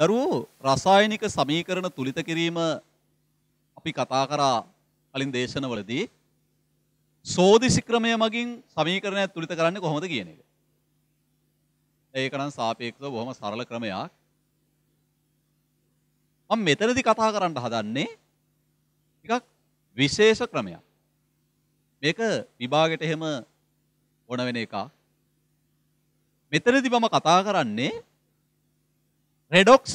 දරුවෝ රසායනික සමීකරණ තුලිත කිරීම අපි කතා කරා කලින් දේශනවලදී සෝදිසි ක්‍රමය මගින් සමීකරණය තුලිත කරන්නේ කොහොමද කියන එක. ඒක නම් සාපේක්ෂව බොහොම සරල ක්‍රමයක්. මම මෙතනදී කතා කරන්න හදන්නේ ටිකක් විශේෂ ක්‍රමයක්. මේක විභාගයට එහෙම ඕන වෙන එකක්. මෙතනදී මම කතා කරන්නේ रेडॉक्स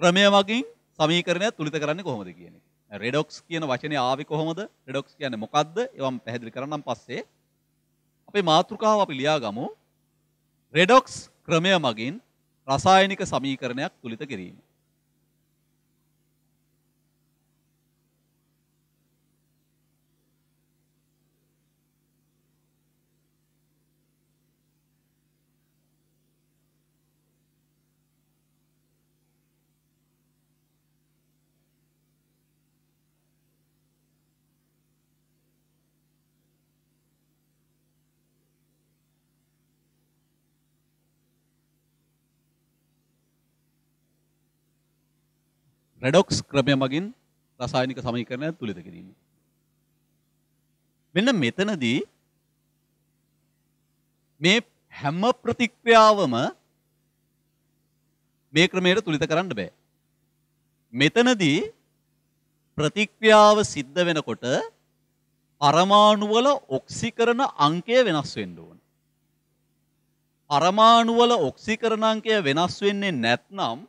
क्रमय मगिन समीकरण तुलित करන්නේ කොහොමද කියන එක. रेडॉक्स කියන වචනේ ආවි කොහොමද? रेडॉक्स කියන්නේ මොකද්ද? ඒවම පැහැදිලි කරන්නම් පස්සේ. අපේ මාතෘකාව අපි ලියාගමු. रेडॉक्स ක්‍රමය මගින් රසායනික සමීකරණයක් තුලිත කිරීම. रेडॉक्स क्रमय मगिन रासायनिक समीकरण तुलित किरीम මෙන්න මෙතනදී මේ හැම ප්‍රතික්‍රියාවම මේ ක්‍රමයට තුලිත කරන්න බෑ. මෙතනදී ප්‍රතික්‍රියාව සිද්ධ වෙනකොට පරමාණු වල ඔක්සීකරණ අංකය වෙනස් වෙන්න ඕන. පරමාණු වල ඔක්සීකරණ අංකය වෙනස් වෙන්නේ නැත්නම්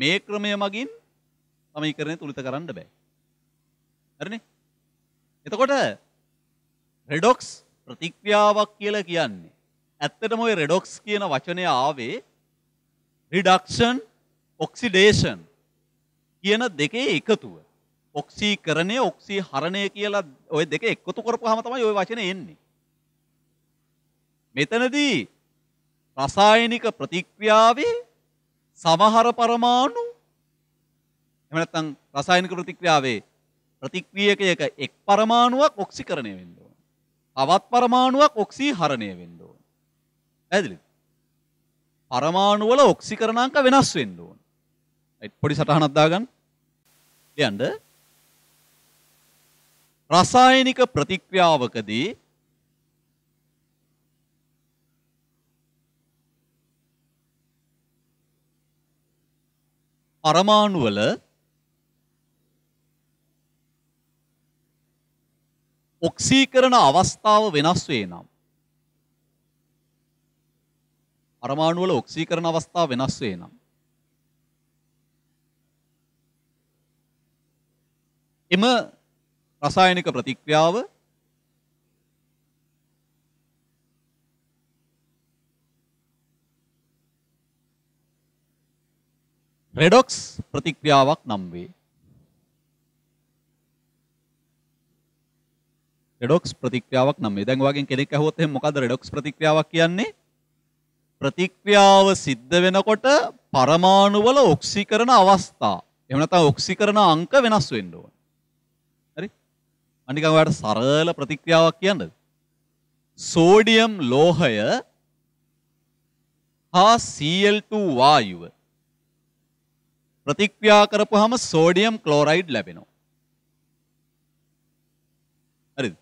මේ ක්‍රමය මගින් සමීකරණය තුලිත කරන්න බෑ. හරිනේ? එතකොට රෙඩොක්ස් ප්‍රතික්‍රියාවක් කියලා කියන්නේ ඇත්තටම ওই රෙඩොක්ස් කියන වචනේ ආවේ රිඩක්ෂන් ඔක්සිඩේෂන් කියන දෙකේ එකතුව. ඔක්සීකරණය ඔක්සීහරණය කියලා ওই දෙක එකතු කරපුවාම තමයි ওই වචනේ එන්නේ. මෙතනදී රසායනික ප්‍රතික්‍රියාවේ සමහර පරමාණු එහෙම නැත්නම් රසායනික ප්‍රතික්‍රියාවේ ප්‍රතික්‍රියකයක එක් පරමාණුවක් ඔක්සීකරණය වෙන්න ඕන. තවත් පරමාණුවක් ඔක්සීහරණය වෙන්න ඕන. පැහැදිලිද? පරමාණු වල ඔක්සීකරණාංක වෙනස් වෙන්න ඕන. රයිට්, පොඩි සටහනක් දාගන්න. ලියන්න. රසායනික ප්‍රතික්‍රියාවකදී परमाणु वल ऑक्सीकरण अवस्थाव වෙනස් වෙනවා. परमाणु वल ऑक्सीकरण अवस्थाव වෙනස් වෙනවා. එම रासायनिक प्रतिक्रियाव रेडॉक्स प्रतिक्रियावक නම් වේ. रेडॉक्स प्रतिक्रियावक නම් වේ. දැන් ඔයගෙන් කෙනෙක් අහුවොත් එහෙනම් මොකද්ද रेडॉक्स ප්‍රතික්‍රියාවක් කියන්නේ? ප්‍රතික්‍රියාව සිද්ධ වෙනකොට පරමාණු වල ඔක්සීකරණ අවස්ථා. එහෙම නැත්නම් ඔක්සීකරණ අංක වෙනස් වෙන්න ඕන. හරි? අනික ඔයාලට සරල ප්‍රතික්‍රියාවක් කියන්නද? සෝඩියම් ලෝහය හා Cl2 වායුව प्रतिक्रिया කරපුවාම सोडियम क्लोराइड ලැබෙනවා. හරිද?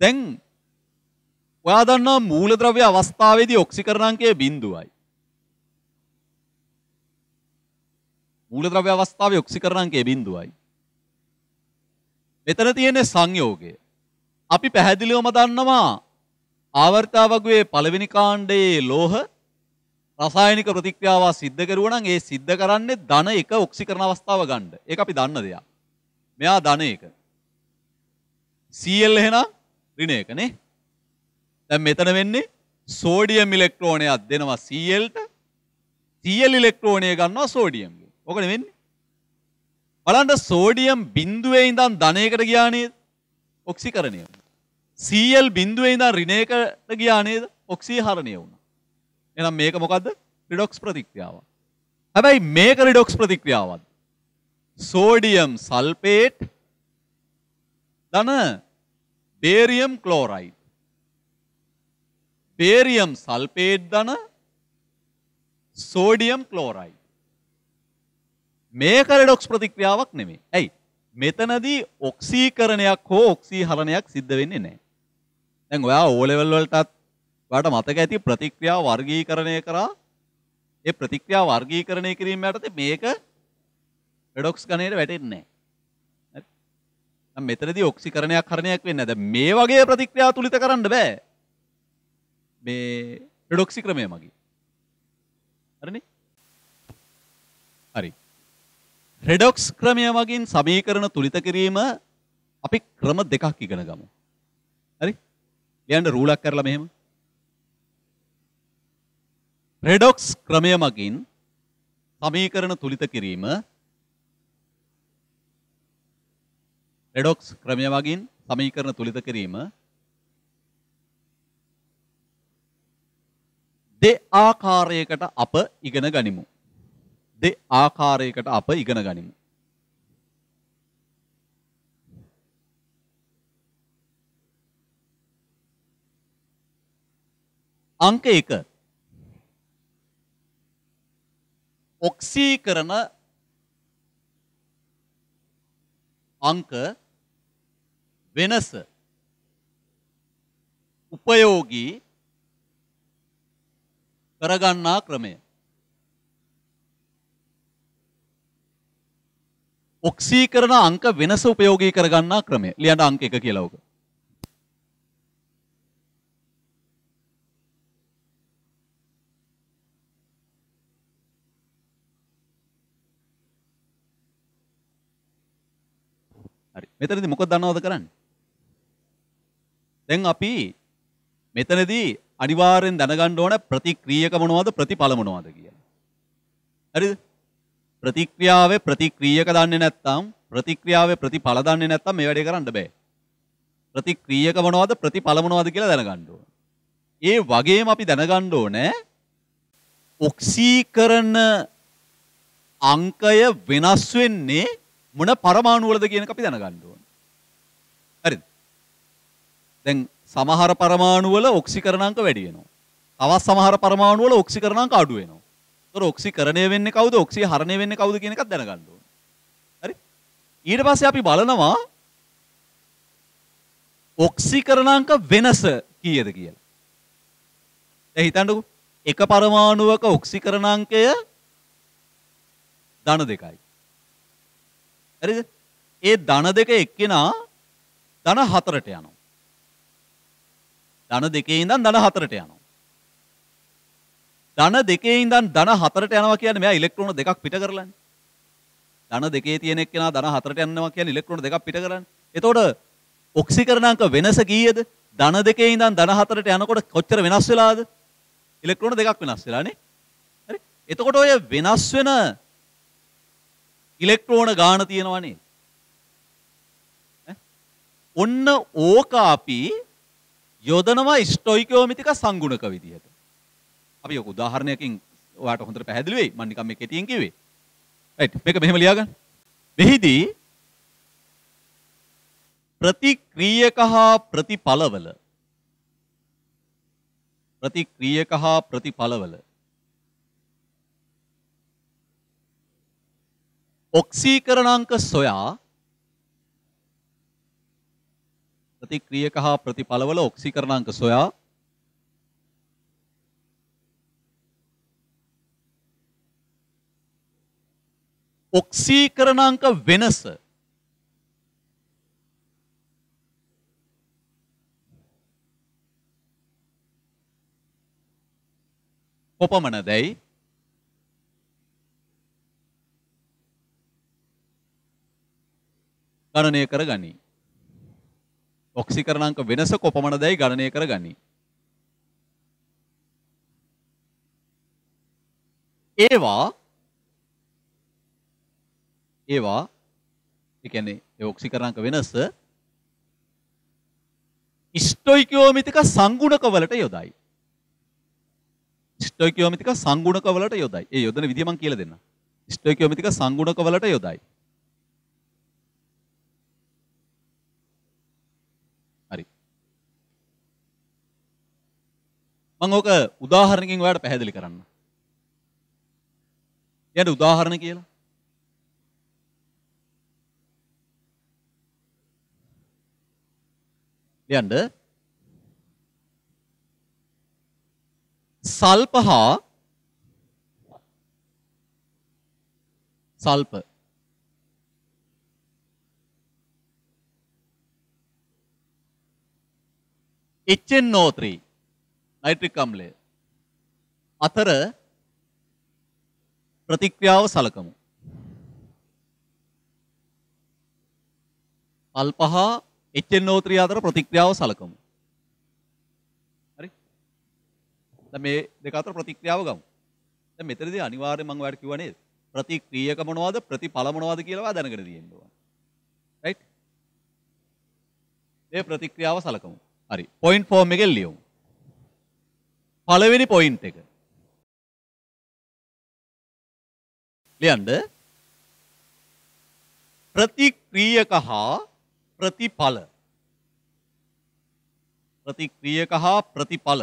දැන් ඔයා දන්නා මූලද්‍රව්‍ය අවස්ථාවේදී ඔක්සීකරණාංකය 0යි. මූලද්‍රව්‍ය අවස්ථාවේ ඔක්සීකරණාංකය 0යි. මෙතන තියෙන සංයෝගය අපි පැහැදිලිවම දන්නවා ආවර්තාවගුවේ පළවෙනි කාණ්ඩයේ ලෝහ रासायनिक प्रतिक्रिया सिद्ध करूना ये सिद्ध कराने धन एक ऑक्सीकरण अवस्था गंड एक धन दिया मैं आ धन एक Cl है ना ऋण एक ने मेतन वेन्नी सोडियम इलेक्ट्रॉन अद्देनवा Cl इलेक्ट्रॉन अन्ना सोडियम ओके वेन्नी अला सोडियम बिंदुवे धन एक ऑक्सीकरण Cl बिंदुवे ऋण एक ऑक्सीहरण එහෙනම් මේක මොකද්ද? රිඩොක්ස් ප්‍රතික්‍රියාව. හැබැයි මේක රිඩොක්ස් ප්‍රතික්‍රියාවක්. සෝඩියම් සල්ෆේට් ධන බේරියම් ක්ලෝරයිඩ්. බේරියම් සල්ෆේට් ධන सोडियम क्लोराइड මේක රෙඩොක්ස් ප්‍රතික්‍රියාවක් නෙමෙයි. ඇයි? මෙතනදී ඔක්සීකරණයක් හෝ ඔක්සීහරණයක් සිද්ධ වෙන්නේ නැහැ. දැන් ඔයා O level වලටත් ඔයාට මතක ඇති ප්‍රතික්‍රියා වර්ගීකරණය කරා. ඒ ප්‍රතික්‍රියා වර්ගීකරණය කිරීම යටතේ මේක රෙඩොක්ස් ගණයට වැටෙන්නේ නැහැ. හරි? දැන් මෙතනදී ඔක්සීකරණයක් හරණයක් වෙන්නේ නැහැ. දැන් මේ වගේ ප්‍රතික්‍රියා තුලිත කරන්න බෑ. මේ රෙඩොක්සි ක්‍රමය මගින්. හරිනේ? හරි. रेडॉक्स क्रमय वगिन समीकरण तुलित किरीम अभी क्रम දෙකක් ඉගෙන ගමු. හරි? ලියන්න රූලක් කරලා මෙහෙම. रेडॉक्स ක්‍රමය වගින් समीकरण तुलित किरीम रेडॉक्स ක්‍රමය වගින් समीकरण तुलित किरीम දෙ ආකාරයකට අප ඉගෙන ගනිමු. दे आकारයකට අප ඉගෙන ගනිමු. අංක 1 ඔක්සීකරණ අංක වෙනස උපයෝගී කරගන්නා ක්‍රමය. ඔක්සීකරණ අංක වෙනස උපයෝගී කරගන්නා ක්‍රමය. ලියන්න අංක 1 කියලා ඔක. හරි. මෙතනදී මොකක්ද දන්නවද කරන්නේ? දැන් අපි මෙතනදී අනිවාර්යෙන් දැනගන්න ඕන ප්‍රතික්‍රියක මොනවද ප්‍රතිඵල මොනවද කියලා. හරිද? ප්‍රතික්‍රියාවේ ප්‍රතික්‍රියක දන්නේ නැත්නම් ප්‍රතික්‍රියාවේ ප්‍රතිඵල දන්නේ නැත්නම් මේ වැඩේ කරන්න බෑ. ප්‍රතික්‍රියක මොනවද ප්‍රතිඵල මොනවද කියලා දැනගන්න ඕන. ඒ වගේම අපි දැනගන්න ඕනේ ඔක්සීකරණ අංකය වෙනස් වෙන්නේ මොන පරමාණු වලද කියන එක අපි දැනගන්න ඕන. හරිද? දැන් සමහර පරමාණු වල ඔක්සීකරණ අංක වැඩි වෙනවා. තවත් සමහර පරමාණු වල ඔක්සීකරණ අංක අඩු වෙනවා. ඔක්සීකරණය වෙන්නේ කවුද ඔක්සීහරණය වෙන්නේ කවුද කියන එකත් දැනගන්න ඕනේ. හරි? ඊට පස්සේ අපි බලනවා ඔක්සීකරණාංක වෙනස කීයද කියලා. දැන් හිතන්නකෝ එක පරමාණුවක ඔක්සීකරණාංකය 12යි. හරිද? ඒ 12 එක්කෙනා 14ට යනවා. 12 ඉඳන් 14ට යනවා. ධන දෙකේ ඉඳන් ධන හතරට යනවා කියන්නේ මෙයා ඉලෙක්ට්‍රෝන දෙකක් පිට කරලානේ. ධන දෙකේ තියෙන එක්කෙනා ධන හතරට යනවා කියන්නේ ඉලෙක්ට්‍රෝන දෙකක් පිට කරලානේ. එතකොට ඔක්සීකරණාංක වෙනස කීයද? ධන දෙකේ ඉඳන් ධන හතරට යනකොට කොච්චර වෙනස් වෙලාද? ඉලෙක්ට්‍රෝන දෙකක් වෙනස් වෙලානේ. හරි? එතකොට ඔය වෙනස් වෙන ඉලෙක්ට්‍රෝන ගාන තියෙනවනේ. ඔන්න ඕක අපි යොදනවා ස්ටොයිකියෝමෙට්‍රික සංගුණක විදිහට. අපි ඔක උදාහරණයකින් ඔයාට හොඳට පැහැදිලි වෙයි. මම නිකන් මේ කෙටියෙන් කිව්වේ. රයිට්. මේක මෙහෙම ලියාගන්න. මෙහිදී ප්‍රතික්‍රියක හා ප්‍රතිඵලවල ඔක්සීකරණාංක සොයා ඔක්සීකරණාංක වෙනස කොපමණදයි ගණනය කරගනි. ඔක්සීකරණාංක වෙනස කොපමණදයි ගණනය කරගනි. ඒවා ඒ කියන්නේ ඒ ඔක්සීකරණාංක වෙනස ස්ටොයිකියෝමෙට්‍රික සංගුණක වලට යොදයි. ස්ටොයිකියෝමෙට්‍රික සංගුණක වලට යොදයි. ඒ යොදන විදිය මම කියලා දෙන්නම්. ස්ටොයිකියෝමෙට්‍රික සංගුණක වලට යොදයි. හරි. මම ඔක උදාහරණකින් ඔයාලට පැහැදිලි කරන්න. यानी उदाहरण के සල්ප හා සල්ප HNO3 නයිට්‍රික් අම්ලය අතර ප්‍රතික්‍රියාව සලකමු. සල්ප හා HNO3 අතර ප්‍රතික්‍රියාව සලකමු. මේ දෙක අතර ප්‍රතික්‍රියාව ගමු. දැන් මෙතනදී අනිවාර්යයෙන්ම මම ඔයාලට කිව්වා නේද? ප්‍රතික්‍රියක මොනවද ප්‍රතිඵල මොනවද කියලා දැනගෙන තියෙන්න ඕන. රයිට්? මේ ප්‍රතික්‍රියාව සලකමු. හරි. පොයින්ට් ෆෝම් එකෙන් ලියමු. පළවෙනි පොයින්ට් එක. ලියන්න ප්‍රතික්‍රියක හා ප්‍රතිඵල. ප්‍රතික්‍රියක හා ප්‍රතිඵල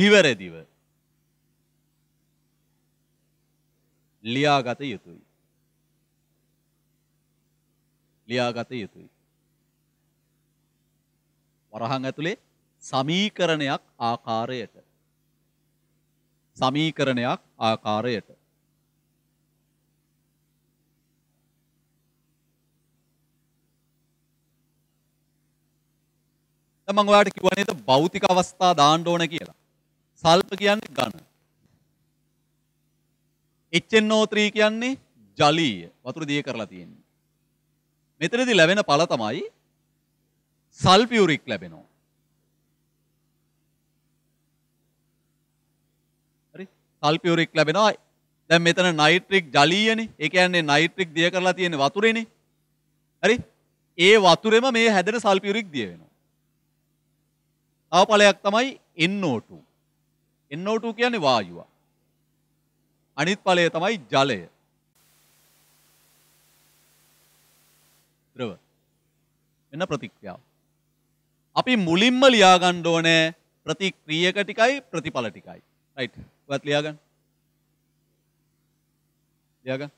නිවැරදිව ලියාගත යුතුයි. ලියාගත යුතුයි. වරහන් ඇතුලේ සමීකරණයක් ආකාරයට. සමීකරණයක් ආකාරයට. දැන් මම ඔයාලට කිව්වා නේද භෞතික අවස්ථා දාන්න ඕන කියලා. සල්ප කියන්නේ ඝන. HNO3 කියන්නේ ජලීය. වතුර දිය කරලා තියෙන්නේ. මෙතනදී ලැබෙන ඵල තමයි සල්ෆියුරික් ලැබෙනවා. හරි? සල්ෆියුරික් ලැබෙනවා. දැන් මෙතන නයිට්‍රික් ජලීයනේ. ඒ කියන්නේ නයිට්‍රික් දිය කරලා තියෙන වතුරේනේ. හරි? ඒ වතුරේම මේ හැදෙන සල්ෆියුරික් දිය වෙනවා. තව ඵලයක් තමයි NO2. NO2 කියන්නේ වායුව. අනිත් ඵලය තමයි ජලය. ද්‍රව. එන්න ප්‍රතික්‍රියාව. අපි මුලින්ම ලියා ගන්න ඕනේ ප්‍රතික්‍රියක ටිකයි ප්‍රතිඵල ටිකයි. රයිට්. ඔයත් ලියා ගන්න. ලියා ගන්න.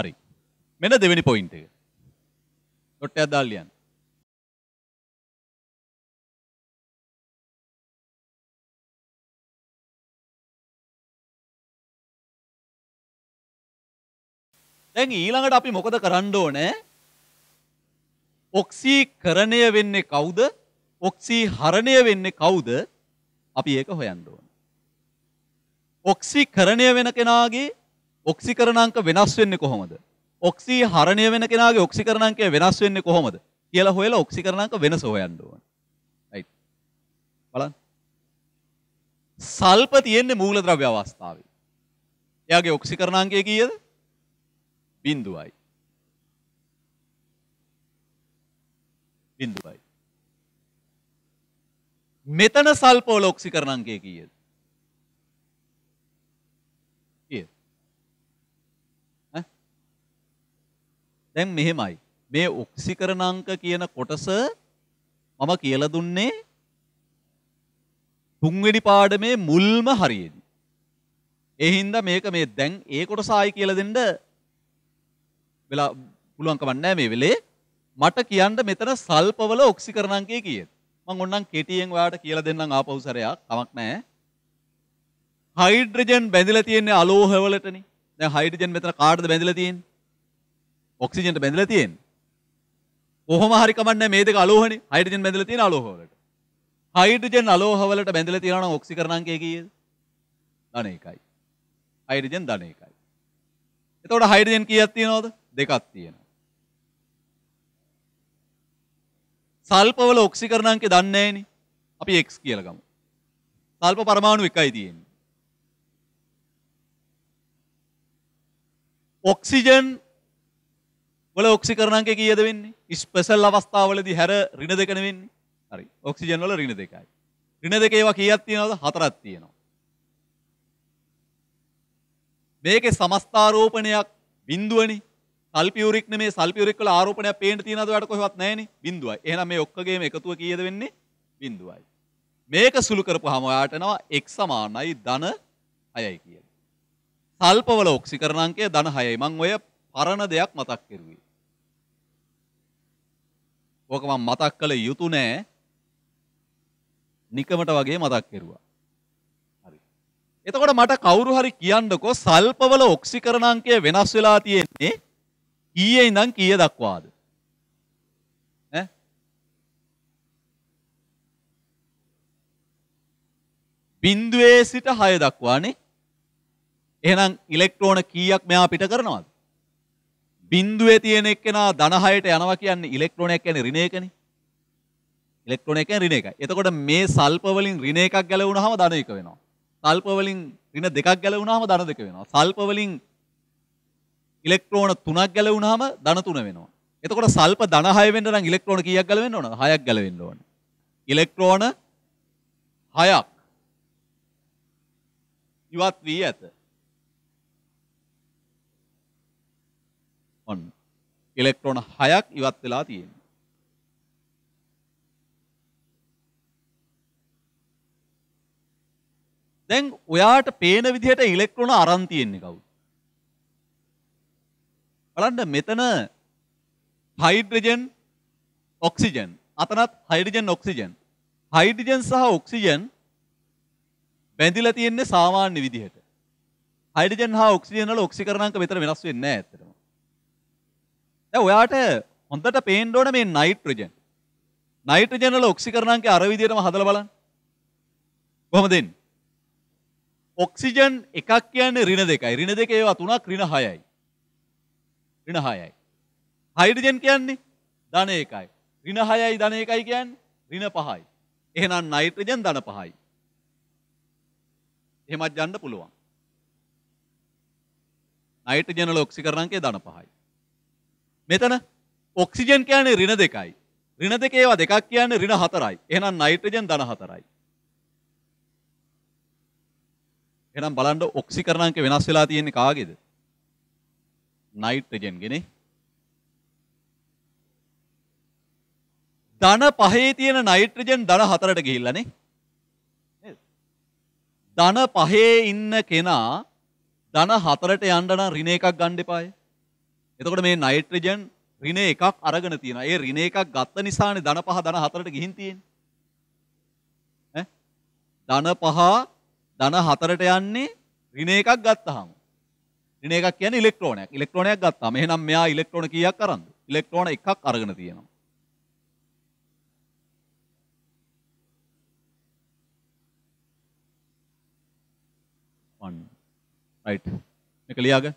හරි. මෙන්න දෙවෙනි පොයින්ට් එක. ඩොට් එකක් දාලා ලියන්න. දැන් ඊළඟට අපි මොකද කරන්න ඕනේ? ඔක්සීකරණය වෙන්නේ කවුද? ඔක්සීහරණය වෙන්නේ කවුද? අපි ඒක හොයන්න ඕනේ. ඔක්සීකරණය වෙන කෙනාගේ ඔක්සිකරණාංක වෙනස් වෙන්නේ කොහොමද? ඔක්සිහරණය වෙන කෙනාගේ ඔක්සිකරණාංකය වෙනස් වෙන්නේ කොහොමද කියලා හොයලා ඔක්සිකරණාංක වෙනස හොයන්න ඕනේ. රයිට්. බලන්න. සල්ප තියෙන්නේ මූලද්‍රව්‍ය අවස්ථාවේ. එයාගේ ඔක්සිකරණාංකය කීයද? 0යි. 0යි. මෙතන සල්ප වල ඔක්සිකරණාංකය කීයද? දැන් මෙහෙමයි මේ ඔක්සිකරණාංක කියන කොටස මම කියලා දුන්නේ තුන්වෙනි පාඩමේ මුල්ම හරියේදී. ඒ හින්දා මේක මේ දැන් ඒ කොටස ආයි කියලා දෙන්න වෙලා පුළුවන් කමක් නැහැ මේ වෙලේ. මට කියන්න මෙතන සල්පවල ඔක්සිකරණාංකය කීයද? මම ඕනනම් කෙටියෙන් ඔයාලට කියලා දෙන්නම් ආපහු සැරයක්. කමක් නැහැ. හයිඩ්‍රජන් බැඳිලා තියෙන්නේ අලෝහ වලටනේ. දැන් හයිඩ්‍රජන් මෙතන කාටද බැඳිලා තියෙන්නේ? ඔක්සිජන්ට බැඳලා තියෙන්නේ. කොහොම හරි කමන්නේ මේ දෙක අලෝහනේ. හයිඩ්‍රජන් බැඳලා තියෙන අලෝහ වලට. හයිඩ්‍රජන් අලෝහ වලට බැඳලා තියෙනවා නම් ඔක්සිකරණාංකය කීයද? ධන 1යි. හයිඩ්‍රජන් ධන 1යි. එතකොට හයිඩ්‍රජන් කීයක් තියෙනවද? දෙකක් තියෙනවා. සල්ප වල ඔක්සිකරණාංකය දන්නේ නැහැනේ. අපි x කියලා ගමු. සල්ප පරමාණු 1යි තියෙන්නේ. ඔක්සිජන් වල ඔක්සිකරණාංකය කීයද වෙන්නේ? ස්පෙෂල් අවස්ථාවලදී හැර ඍණ 2 නෙවෙන්නේ. හරි. ඔක්සිජන් වල ඍණ 2යි. ඍණ දෙකේ ඒවා කීයක් තියෙනවද? හතරක් තියෙනවා. මේකේ සමස්තාරෝපණයක් බිඳුවනේ. සල්ෆියුරික් නෙමේ, සල්ෆියුරික් වල ආරෝපණයක් පේන්න තියෙනවද? ඔයාලට කොහෙවත් නැහැනේ. බිඳුවයි. එහෙනම් මේ ඔක්කොගේම එකතුව කීයද වෙන්නේ? බිඳුවයි. මේක සුළු කරපුවාම ඔයාලට එනවා x = ධන 6යි කියලා. සල්ප වල ඔක්සිකරණ අංකය ධන 6යි. මම ඔය පරණ දෙයක් මතක් කරුවේ. ඕක මම මතක් කළ යුතු නෑ. නිකමට වගේ මතක් කරුවා. හරි. එතකොට මට කවුරු හරි කියන්නකෝ සල්පවල ඔක්සිකරණ අංකය වෙනස් වෙලා තියෙන්නේ ඊයේ ඉඳන් කීය දක්වාද? ඈ? බිඳුවේ සිට 6 දක්වානේ. එහෙනම් ඉලෙක්ට්‍රෝන කීයක් මෙයා පිට කරනවද? බිඳුවේ තියෙන එක්කෙනා ධන 6ට යනවා කියන්නේ ඉලෙක්ට්‍රෝනයක් කියන්නේ ඍණ එකනේ. इलेक्ट्रॉन एक ऋण एक एतकोट मे साल्पवलिन ऋण एक गेलवुनहाम धन एक वेनावा साल्पवलिन ऋण देकक गेलवुनहाम धन देक वेनावा साल्पवलिन इलेक्ट्रॉन तुनक गेलवुनहाम धन तुन वेनावा एतकोट साल्प धन 6 වෙන්න නම් इलेक्ट्रॉन කීයක් ගලවෙන්න ඕනද 6ක් ගලවෙන්න ඕන इलेक्ट्रॉन 6ක් ඉවත් වී ඇත ඔන්න इलेक्ट्रॉन 6ක් ඉවත් වෙලා තියෙනවා දැන් ඔයාට පේන විදිහට ඉලෙක්ට්‍රෝන අරන් තියෙන්නේ කවුද? බලන්න මෙතන හයිඩ්‍රජන් ඔක්සිජන් අතනත් හයිඩ්‍රජන් ඔක්සිජන් හයිඩ්‍රජන් සහ ඔක්සිජන් බැඳිලා තියෙන්නේ සාමාන්‍ය විදිහට හයිඩ්‍රජන් හා ඔක්සිජන් වල ඔක්සිකරණ අංක මෙතන වෙනස් වෙන්නේ නැහැ ඇත්තටම. දැන් ඔයාට හොඳට පේන්න ඕන මේ නයිට්‍රජන් නයිට්‍රජන් වල ඔක්සිකරණ අංකය අර විදිහටම හදලා බලන්න. කොහොමද එන්නේ? ඔක්සිජන් එකක් කියන්නේ ඍණ දෙකයි. ඍණ දෙකේ ඒවා තුනක් ඍණ 6යි. ඍණ 6යි. හයිඩ්‍රජන් කියන්නේ ධන 1යි. ඍණ 6යි ධන 1යි කියන්නේ ඍණ 5යි. එහෙනම් නයිට්‍රජන් ධන 5යි. එහෙමත් යන්න පුළුවන්. නයිට්‍රජන් වල ඔක්සිකරණ අංකය ධන 5යි. මෙතන ඔක්සිජන් කියන්නේ ඍණ 2යි. ඍණ දෙකේ ඒවා දෙකක් කියන්නේ ඍණ 4යි. එහෙනම් නයිට්‍රජන් ධන 4යි. එහෙනම් බලන්න ඔක්සිකරණ අංක වෙනස් වෙලා තියෙන්නේ කාගේද? නයිට්‍රජන් ගනේ. ධන 5ේ තියෙන නයිට්‍රජන් ධන 4ට ගිහිල්ලා නේ. නේද? ධන 5ේ ඉන්න කෙනා ධන 4ට යන්න නම් ඍණ එකක් ගන්න එපායි. එතකොට මේ නයිට්‍රජන් ඍණ එකක් අරගෙන තියෙනවා. ඒ ඍණ එකක් ගත්ත නිසානේ ධන 5 ධන 4ට ගිහින් තියෙන්නේ. ඈ? ධන 5 ධන 4ට යන්නේ ඍණ එකක් ගත්තාම. ඍණ එකක් කියන්නේ ඉලෙක්ට්‍රෝනයක්. ඉලෙක්ට්‍රෝනයක් ගත්තාම එහෙනම් මෙයා ඉලෙක්ට්‍රෝන කීයක් අරන්ද? ඉලෙක්ට්‍රෝන එකක් අරගෙන තියෙනවා. One right. මේක ලියාගන්න.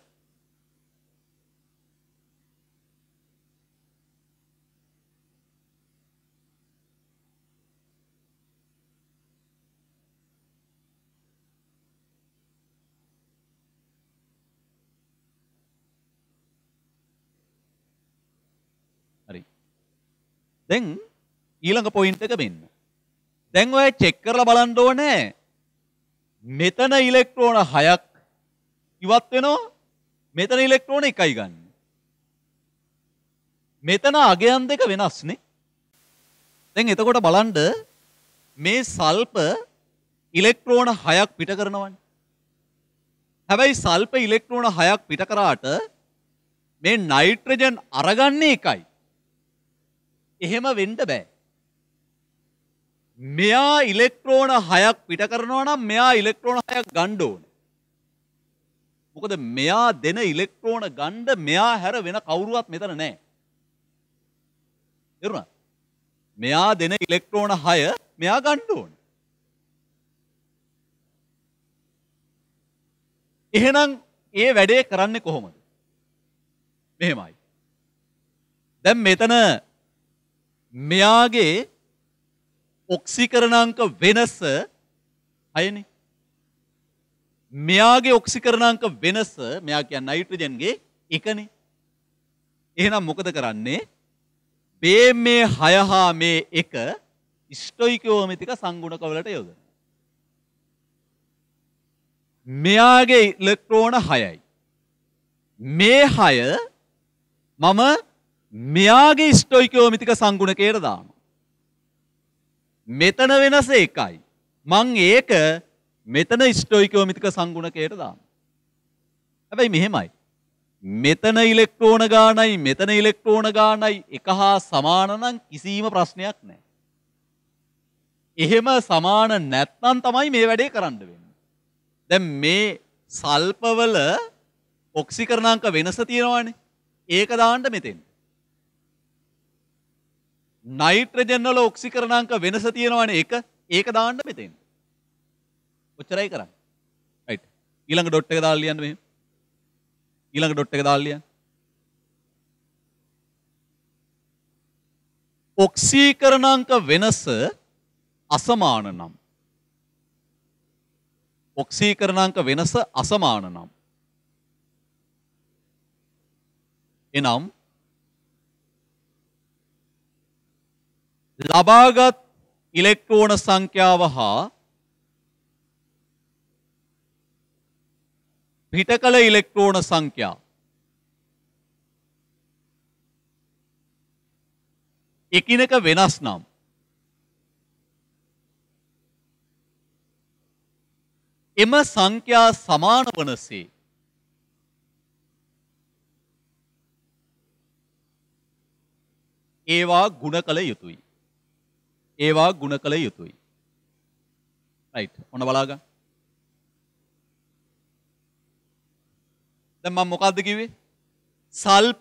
දැන් ඊළඟ පොයින්ට් එක මෙන්න. දැන් ඔය චෙක් කරලා බලන්න ඕනේ මෙතන ඉලෙක්ට්‍රෝන 6ක් ඉවත් වෙනවා මෙතන ඉලෙක්ට්‍රෝන 1යි ගන්න. මෙතන අගයන් දෙක වෙනස් නේ. දැන් එතකොට බලන්න මේ සල්ප ඉලෙක්ට්‍රෝන 6ක් පිට කරනවානේ. හැබැයි සල්ප ඉලෙක්ට්‍රෝන 6ක් පිට කරාට මේ නයිට්‍රජන් අරගන්නේ 1යි. එහෙම වෙන්න බෑ. මෙයා ඉලෙක්ට්‍රෝන 6ක් පිට කරනවා නම් මෙයා ඉලෙක්ට්‍රෝන 6ක් ගන්න ඕනේ. මොකද මෙයා දෙන ඉලෙක්ට්‍රෝන ගන්න මෙයා හැර වෙන කවුරුවත් මෙතන නැහැ. තේරුණාද? මෙයා දෙන ඉලෙක්ට්‍රෝන 6 මෙයා ගන්න ඕනේ. එහෙනම් ඒ වැඩේ කරන්නේ කොහොමද? මෙහෙමයි. දැන් මෙතන මෙයාගේ ඔක්සිකරණ අංක වෙනස 6නේ. මෙයාගේ ඔක්සිකරණ අංක වෙනස මෙයා කියන්නේ නයිට්‍රජන්ගේ 1නේ. එහෙනම් මොකද කරන්නේ? මේ 6 හා මේ 1 ස්ටොයිකෝමිතික සංගුණක වලට යොදනවා. මෙයාගේ ඉලෙක්ට්‍රෝන 6යි. මේ 6 මම මෙයාගේ ස්ටොයිකෝමිතික සංගුණකයට දානවා. මෙතන වෙනස 1යි. මං ඒක මෙතන ස්ටොයිකෝමිතික සංගුණකයට දානවා. හැබැයි මෙහෙමයි. මෙතන ඉලෙක්ට්‍රෝන ගානයි මෙතන ඉලෙක්ට්‍රෝන ගානයි එක හා සමාන නම් කිසිම ප්‍රශ්නයක් නැහැ. එහෙම සමාන නැත්නම් තමයි මේ වැඩේ කරන්න වෙන්නේ. දැන් මේ සල්පවල ඔක්සිකරණාංක වෙනස තියෙනවානේ. ඒක දාන්න මෙතෙන්. නයිට්‍රජන් වල ඔක්සිකරණාංක වෙනස තියෙනවානේ ඒක දාන්න මෙතෙන්. ඔච්චරයි කරන්නේ. right. ඊළඟ ඩොට් එක දාලා ලියන්න මෙහෙම. ඊළඟ ඩොට් එක දාලා ලියන්න. ඔක්සීකරණාංක වෙනස අසමාන නම් එනම් ලබාගත් ඉලෙක්ට්‍රෝන සංඛ්‍යාව හා පිටකල ඉලෙක්ට්‍රෝන සංඛ්‍යා එකිනෙක වෙනස් නම් එම සංඛ්‍යා සමාන වනසේ ඒවා ගුණ කළ යුතුයි. right ඔන්න බලාගන්න. දැන් මම මොකද්ද කිව්වේ? සල්ප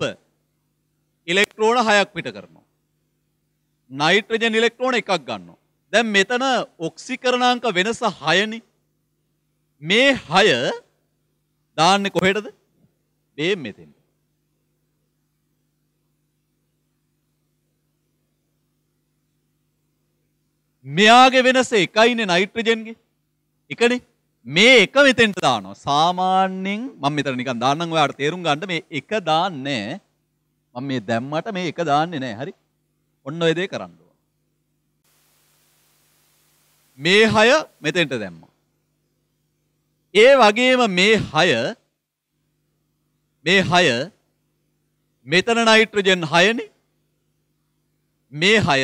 ඉලෙක්ට්‍රෝන 6ක් පිට කරනවා. නයිට්‍රජන් ඉලෙක්ට්‍රෝන 1ක් ගන්නවා. දැන් මෙතන ඔක්සිකරණාංක වෙනස 6නේ. මේ 6 දාන්නේ කොහෙටද? මේ මෙතෙන්. මෙයාගේ වෙනස 1යිනේ නයිට්‍රජන්ගේ. 1නේ. මේ 1 මෙතෙන්ට දානවා. සාමාන්‍යයෙන් මම මෙතන නිකන් දාන්නම් ඔයාලට තේරුම් ගන්න. මේ 1 දාන්නේ නැහැ. මම මේ දැම්මට මේ 1 දාන්නේ නැහැ. හරි. ඔන්න ඔය දේ කරන්න ඕන. මේ 6 මෙතෙන්ට දැම්මා. ඒ වගේම මේ 6 මෙතන නයිට්‍රජන් 6නේ. මේ 6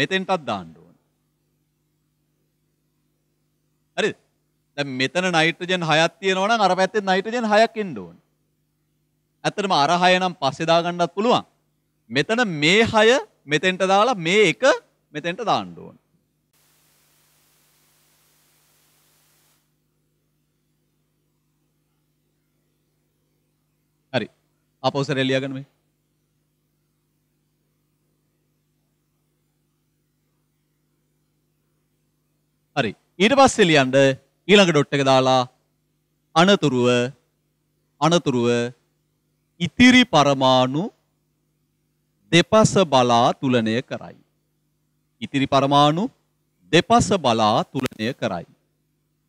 මෙතෙන්ටත් දාන්න ඕන. හරිද? දැන් මෙතන නයිට්‍රජන් 6ක් තියෙනවා නම් අර පැත්තේ නයිට්‍රජන් 6ක් එන්න ඕන. ඇත්තටම අර 6 නම් පස්සේ දාගන්නත් පුළුවන්. මෙතන මේ 6 මෙතෙන්ට දාලා මේ 1 මෙතෙන්ට දාන්න ඕන. හරි. ආපහු සරේ ලියාගන්න මේ. හරි. ඊට පස්සේ ලියන්න ඊළඟ ඩොට් එක දාලා අනතුරුව ඉතිරි පරමාණු දෙපස බලා තුලනය කරයි.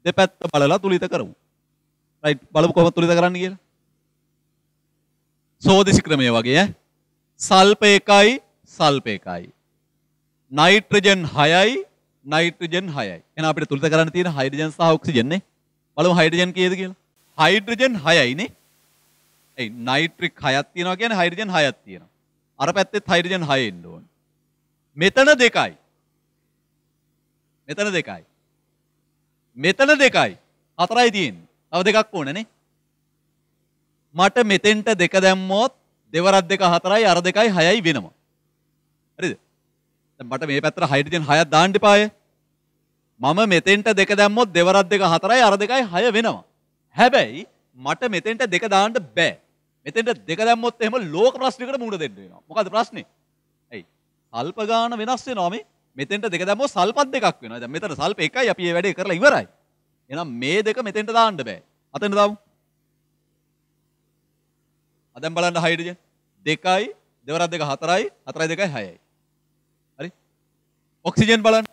දෙපැත්ත බලලා තුලිත කරමු. right බලමු කොහොමද තුලිත කරන්න කියලා. සෝදිසි ක්‍රමය වගේ ඈ. සල්ප 1යි නයිට්‍රජන් 6යි. එහෙනම් අපිට තුලිත කරන්න තියෙන හයිඩ්‍රජන් සහ ඔක්සිජන් නේ. බලමු හයිඩ්‍රජන් කීයද කියලා. හයිඩ්‍රජන් 6යි නේ. ඒ නයිට්‍රික් 6ක් තියෙනවා කියන්නේ හයිඩ්‍රජන් 6ක් තියෙනවා. අර පැත්තෙත් හයිඩ්‍රජන් 6 එන්න ඕන. මෙතන 2යි. 4යි තියෙන්නේ. තව දෙකක් ඕනේ නේ. මට මෙතෙන්ට 2 දැම්මොත් දෙවරක් 2 4යි අර 2යි 6යි වෙනවා. හරිද? දැන් මට මේ පැත්තට හයිඩ්‍රජන් 6ක් දාන්න එපාය. මම මෙතෙන්ට 2 දැම්මොත් දෙවරක් 2 4යි අර 2යි 6 වෙනවා. හැබැයි මට මෙතෙන්ට 2 දාන්න බෑ. මෙතෙන්ට 2 දැම්මොත් එහෙම ලෝක ප්‍රශ්නයකට මුහුණ දෙන්න වෙනවා. මොකද්ද ප්‍රශ්නේ? ඇයි? සල්ප ගාන වෙනස් වෙනවා මේ. මෙතෙන්ට 2 දැම්මොත් සල්පත් දෙකක් වෙනවා. දැන් මෙතන සල්ප 1යි අපි මේ වැඩේ කරලා ඉවරයි. එහෙනම් මේ දෙක මෙතෙන්ට දාන්න බෑ. අතෙන් දාමු. අදන් බලන්න හයිඩ්‍රජන් 2යි දෙවරක් 2 4යි 4යි 2යි 6යි. ඔක්සිජන් බලන්න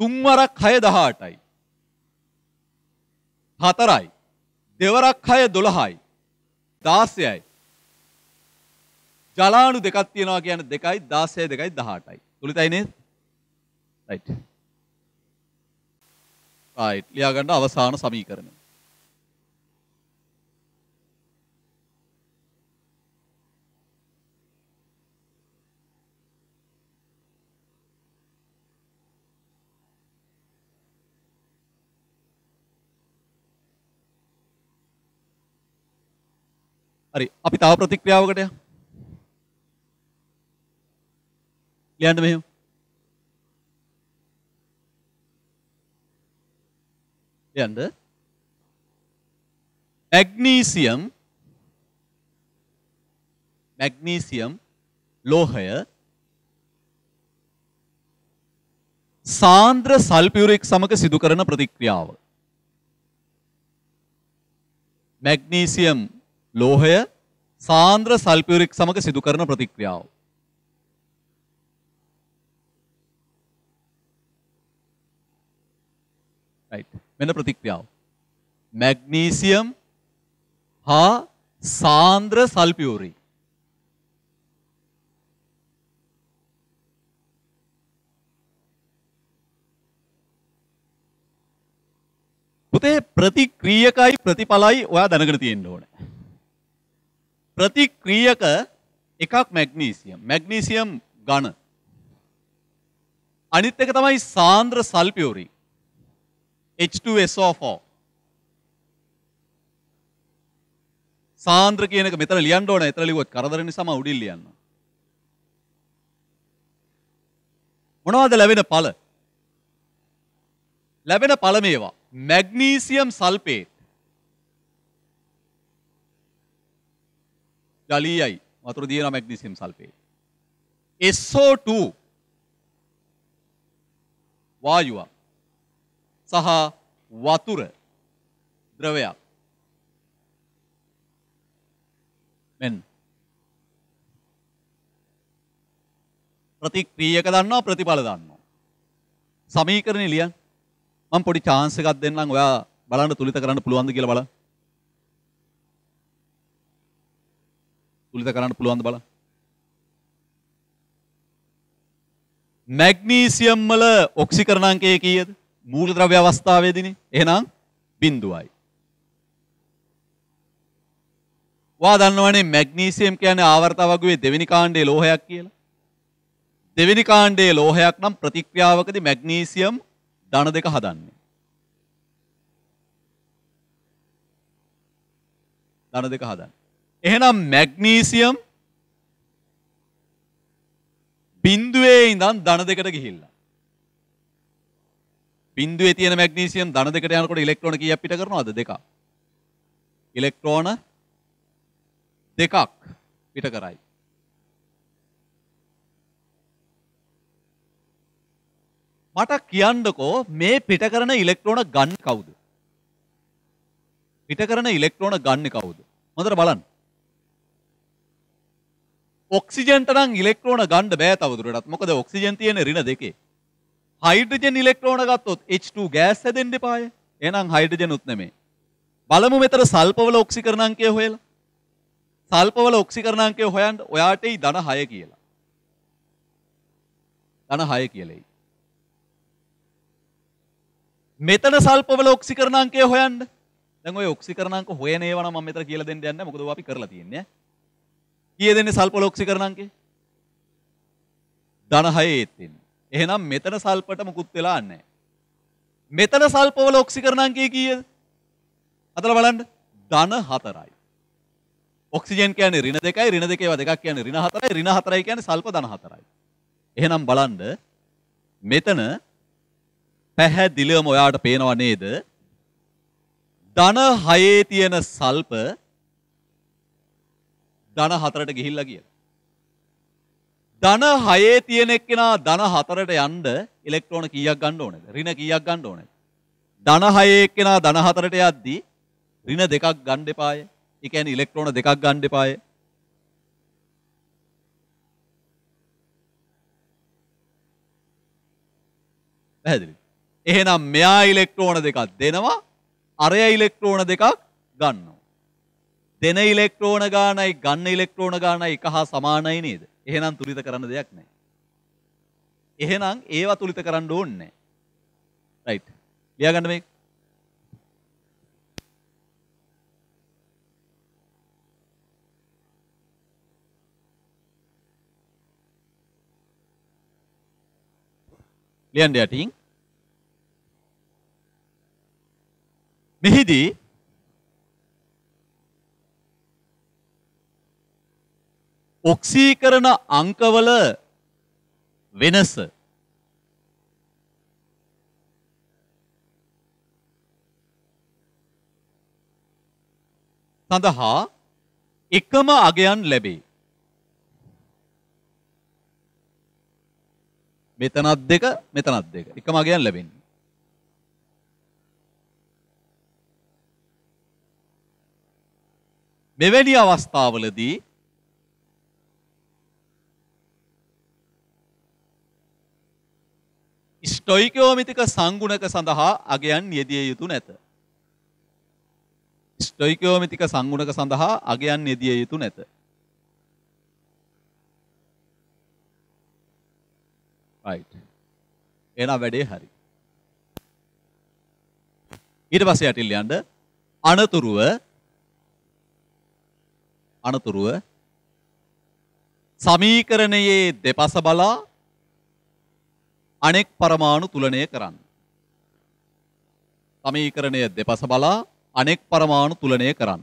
3වරක් 6 18යි 4යි දෙවරක් 6 12යි 16යි ජලාණු දෙකක් තියෙනවා කියන්නේ 2යි 16 2යි 18යි තුලිතයි නේද? right right ලියාගන්න අවසාන සමීකරණය හරි අපි තව ප්‍රතික්‍රියාවකට යමු ලියන්න මෙහෙම ලියන්න මැග්නීසියම් ලෝහය සාන්ද්‍ර සල්ෆියුරික් සමග සිදු කරන ප්‍රතික්‍රියාව මැග්නීසියම් लोहय सांद्र सल्फ्यूरिक समक सिधुकरण प्रतिक्रिया right. प्रतिक्रिया मैग्नीशियम हा सांद्र सल्फ्यूरिक पुते प्रतिक्रियकई प्रतिफलई वह धनगणती प्रतिक्रियक එකක් මැග්නීසියම් මැග්නීසියම් ඝන අනිත් එක තමයි සාන්ද්‍ර සල්ෆියුරික් H2SO4 සාන්ද්‍ර කියන එක මෙතන ලියන්න ඕන එතන ලිව්වොත් කරදර නිසාම උඩින් ලියන්න මොනවද ලැබෙන ඵල මේවා මැග්නීසියම් සල්ෆේට් जलीय वतुर दीना मैग्नीशियम सल्फेट SO2 वायु सह वतुर द्रव्य मेन प्रतिक्रियक दान्नो प्रतिफल दान्नो समीकरण लिया मम पोडी चांस එකක් දෙන්නම් ඔයා බලන්න තුලිත කරන්න පුළුවන්ද කියලා බලන්න पुलवाद मैग्नीशियम ऑक्सीकरणांक मूल द्रव्यावस्था एना बिंदु आई वादे मैग्नीशियम के आवर्तवे देविनिकांडे लोहयाक देविनिकांडे लोहयाक नम प्रतिक्रियावकदी मैग्नीशियम दानदे का हदान्ने दानदे का हदान्ने එහෙනම් මැග්නීසියම් බිඳුවේ ඉඳන් ධන දෙකට ගිහිල්ලා බිඳුවේ තියෙන මැග්නීසියම් ධන දෙකට යනකොට ඉලෙක්ට්‍රෝන කීයක් පිට කරනවද දෙකක් ඉලෙක්ට්‍රෝන දෙකක් පිට කරයි මට කියන්නකෝ මේ පිට කරන ඉලෙක්ට්‍රෝන ගන්න කවුද පිට කරන ඉලෙක්ට්‍රෝන ගන්න කවුද හොඳට බලන්න ऑक्सीजन තරම් ඉලෙක්ට්‍රෝන ගන්න බෑ තවදුරටත් මොකද ඔක්සිජන් තියෙන ඍණ දෙකේ හයිඩ්‍රජන් ඉලෙක්ට්‍රෝන ගත්තොත් H2 ගෑස් හැදෙන්න එපාය එහෙනම් හයිඩ්‍රජන් උත් නෙමෙයි බලමු මෙතන සල්පවල ඔක්සිකරණාංකය හොයලා සල්පවල ඔක්සිකරණාංකය හොයන්න ඔයාට ඊ ධන 6 කියලා ධන 6 කියලා ඊ මෙතන සල්පවල ඔක්සිකරණාංකය හොයන්න දැන් ඔය ඔක්සිකරණාංක හොයන ඒවා නම් මම මෙතන කියලා දෙන්න යන්නේ මොකද ඔවා අපි කරලා තියන්නේ किए देने साल पल ऑक्सीकरणांक धन है मेतन साल पट मुकुत्ला मेतन साल पल ऑक्सीकरणांक अदल बल धन हतराय ऑक्सीजन क्या ऋण देखा क्या ऋण हतराय क्या साल धन हतराय ऐना बल मेतन पेह दिल मोयाट पेनवाने धन हयेतीन साल ධන 4ට ගිහිල්ලා කියලා. ධන 6 තියෙන එක්කෙනා ධන 4ට යන්න ඉලෙක්ට්‍රෝන කීයක් ගන්න ඕනද? ඍණ කීයක් ගන්න ඕනද? ධන 6 එක්කෙනා ධන 4ට යද්දී ඍණ දෙකක් ගන්න එපාය. ඒ කියන්නේ ඉලෙක්ට්‍රෝන දෙකක් ගන්න එපාය. පැහැදිලිද? එහෙනම් මෙයා ඉලෙක්ට්‍රෝන දෙකක් දෙනවා. අරයා ඉලෙක්ට්‍රෝන දෙකක් ගන්නවා. දෙන ඉලෙක්ට්‍රෝන ගානයි ගන්න ඉලෙක්ට්‍රෝන ගානයි එක හා සමානයි නේද? එහෙනම් තුරිත කරන්න දෙයක් නැහැ. එහෙනම් ඒවා තුලිත කරන්න ඕනේ. රයිට්. ලියා ගන්න මේක. ලියන්න යටින්. මෙහිදී ඔක්සීකරණ අංකවල වෙනස සඳහා එකම අගයන් ලැබේ. මෙතනත් දෙක මෙතනත් දෙක එකම අගයන් ලැබෙන්නේ. මෙවැනි අවස්ථාවලදී ස්ටොයිකියෝමෙට්‍රික සංගුණක සඳහා අගයන් යෙදිය යුතු නැත. ස්ටොයිකියෝමෙට්‍රික සංගුණක සඳහා අගයන් යෙදිය යුතු නැත. රයිට්. එන වැඩේ හරි. ඊට පස්සේ යටින් ලියන්න අනතුරුව සමීකරණයේ දෙපස බලා අනෙක් පරමාණු තුලනය කරන්න. සමීකරණය දෙපස බලා අනෙක් පරමාණු තුලනය කරන්න.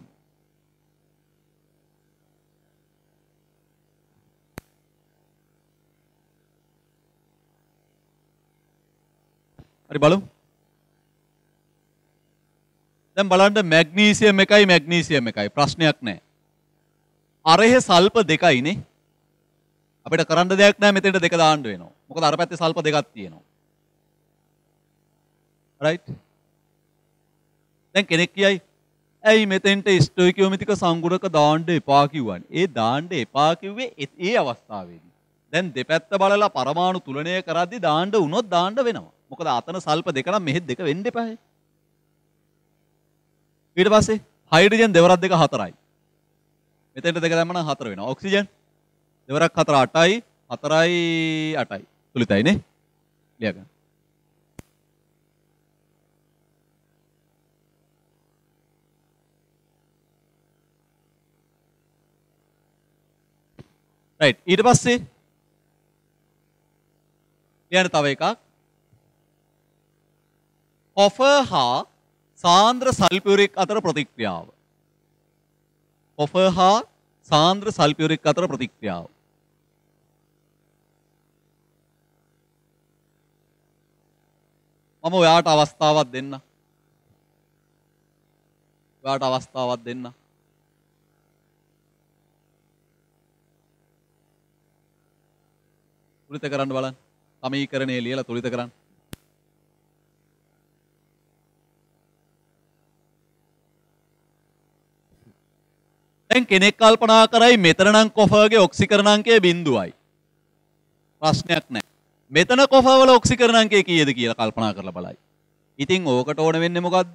හරි බලමු. දැන් බලන්න මැග්නීසියම් එකයි ප්‍රශ්නයක් නැහැ. අරහෙ සල්ප දෙකයිනේ. අපිට කරන්න දෙයක් නැහැ මෙතෙන්ට දෙක දාන්න වෙනවා. මොකද අර පැත්තේ සල්ප දෙකක් තියෙනවා. රයිට්. දැන් කෙනෙක් කියයි ඇයි මෙතෙන්ට ස්ටොයිකියෝමෙට්‍රික සංගුණක දාන්න එපා කිව්වනේ. ඒ දාන්න එපා කිව්වේ ඒ අවස්ථාවේදී. දැන් දෙපැත්ත බලලා පරමාණු තුලනය කරද්දී දාන්න වුණොත් දාන්න වෙනවා. මොකද අතන සල්ප දෙක නම් මෙහෙත් දෙක වෙන්න එපායි. ඊට පස්සේ හයිඩ්‍රජන් දෙවරක් දෙක 4යි. මෙතෙන්ට දෙක දැම්ම නම් 4 වෙනවා. ඔක්සිජන් දෙවරක් 4 8යි තුලිතයි නේ. ලියා ගන්න. රයිට්. ඊට පස්සේ ලියන්න තව එකක්. ඔෆර් හා සාන්ද්‍ර සල්ෆියුරික් අතර ප්‍රතික්‍රියාව. ඔෆර් හා සාන්ද්‍ර සල්ෆියුරික් අතර ප්‍රතික්‍රියාව. මම ඔයාට අවස්ථාවක් දෙන්න. තුලිත කරන්න බලන්න. සමීකරණය ලියලා තුලිත කරන්න. දැන් කෙනෙක් කල්පනා කරයි මෙතන නම් කොෆර්ගේ ඔක්සිකරණ අංකය 0යි. ප්‍රශ්නයක් නැහැ. මෙතන කොෆවල ඔක්සිකරණ අංකය කීයද කියලා කල්පනා කරලා බලයි. ඉතින් ඕකට ඕන වෙන්නේ මොකද්ද?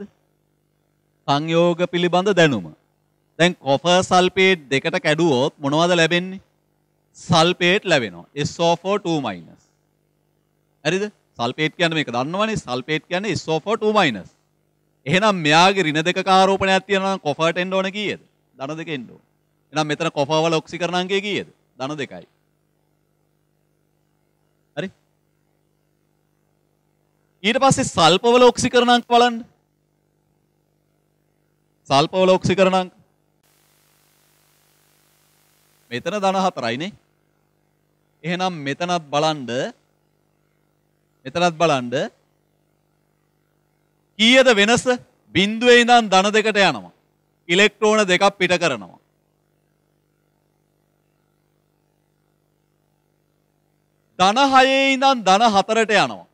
සංයෝග පිළිබඳ දැනුම. දැන් කොෆර් සල්ෆේට් දෙකට කැඩුවොත් මොනවද ලැබෙන්නේ? සල්ෆේට් ලැබෙනවා. SO4 2-. හරිද? සල්ෆේට් කියන්නේ මේක දන්නවනේ. සල්ෆේට් කියන්නේ SO4 2-. එහෙනම් මෙයාගේ ඍණ දෙකක ආරෝපණයක් තියෙනවා නම් කොෆර්ට එන්න ඕන කීයද? ධන දෙක එන්න ඕන. එහෙනම් මෙතන කොෆවල ඔක්සිකරණ අංකය කීයද? ධන 2යි. හරි. ඊට පස්සේ සල්පවල ඔක්සිකරණ අංක බලන්න. සල්පවල ඔක්සිකරණ අංක මෙතන ධන 4යි නේ. එහෙනම් මෙතනත් බලන්න කීයද වෙනස? බිඳුවේ ඉඳන් ධන 2ට යනවා. ඉලෙක්ට්‍රෝන දෙකක් පිට කරනවා. ධන 6 ඉඳන් ධන 4ට යනවා.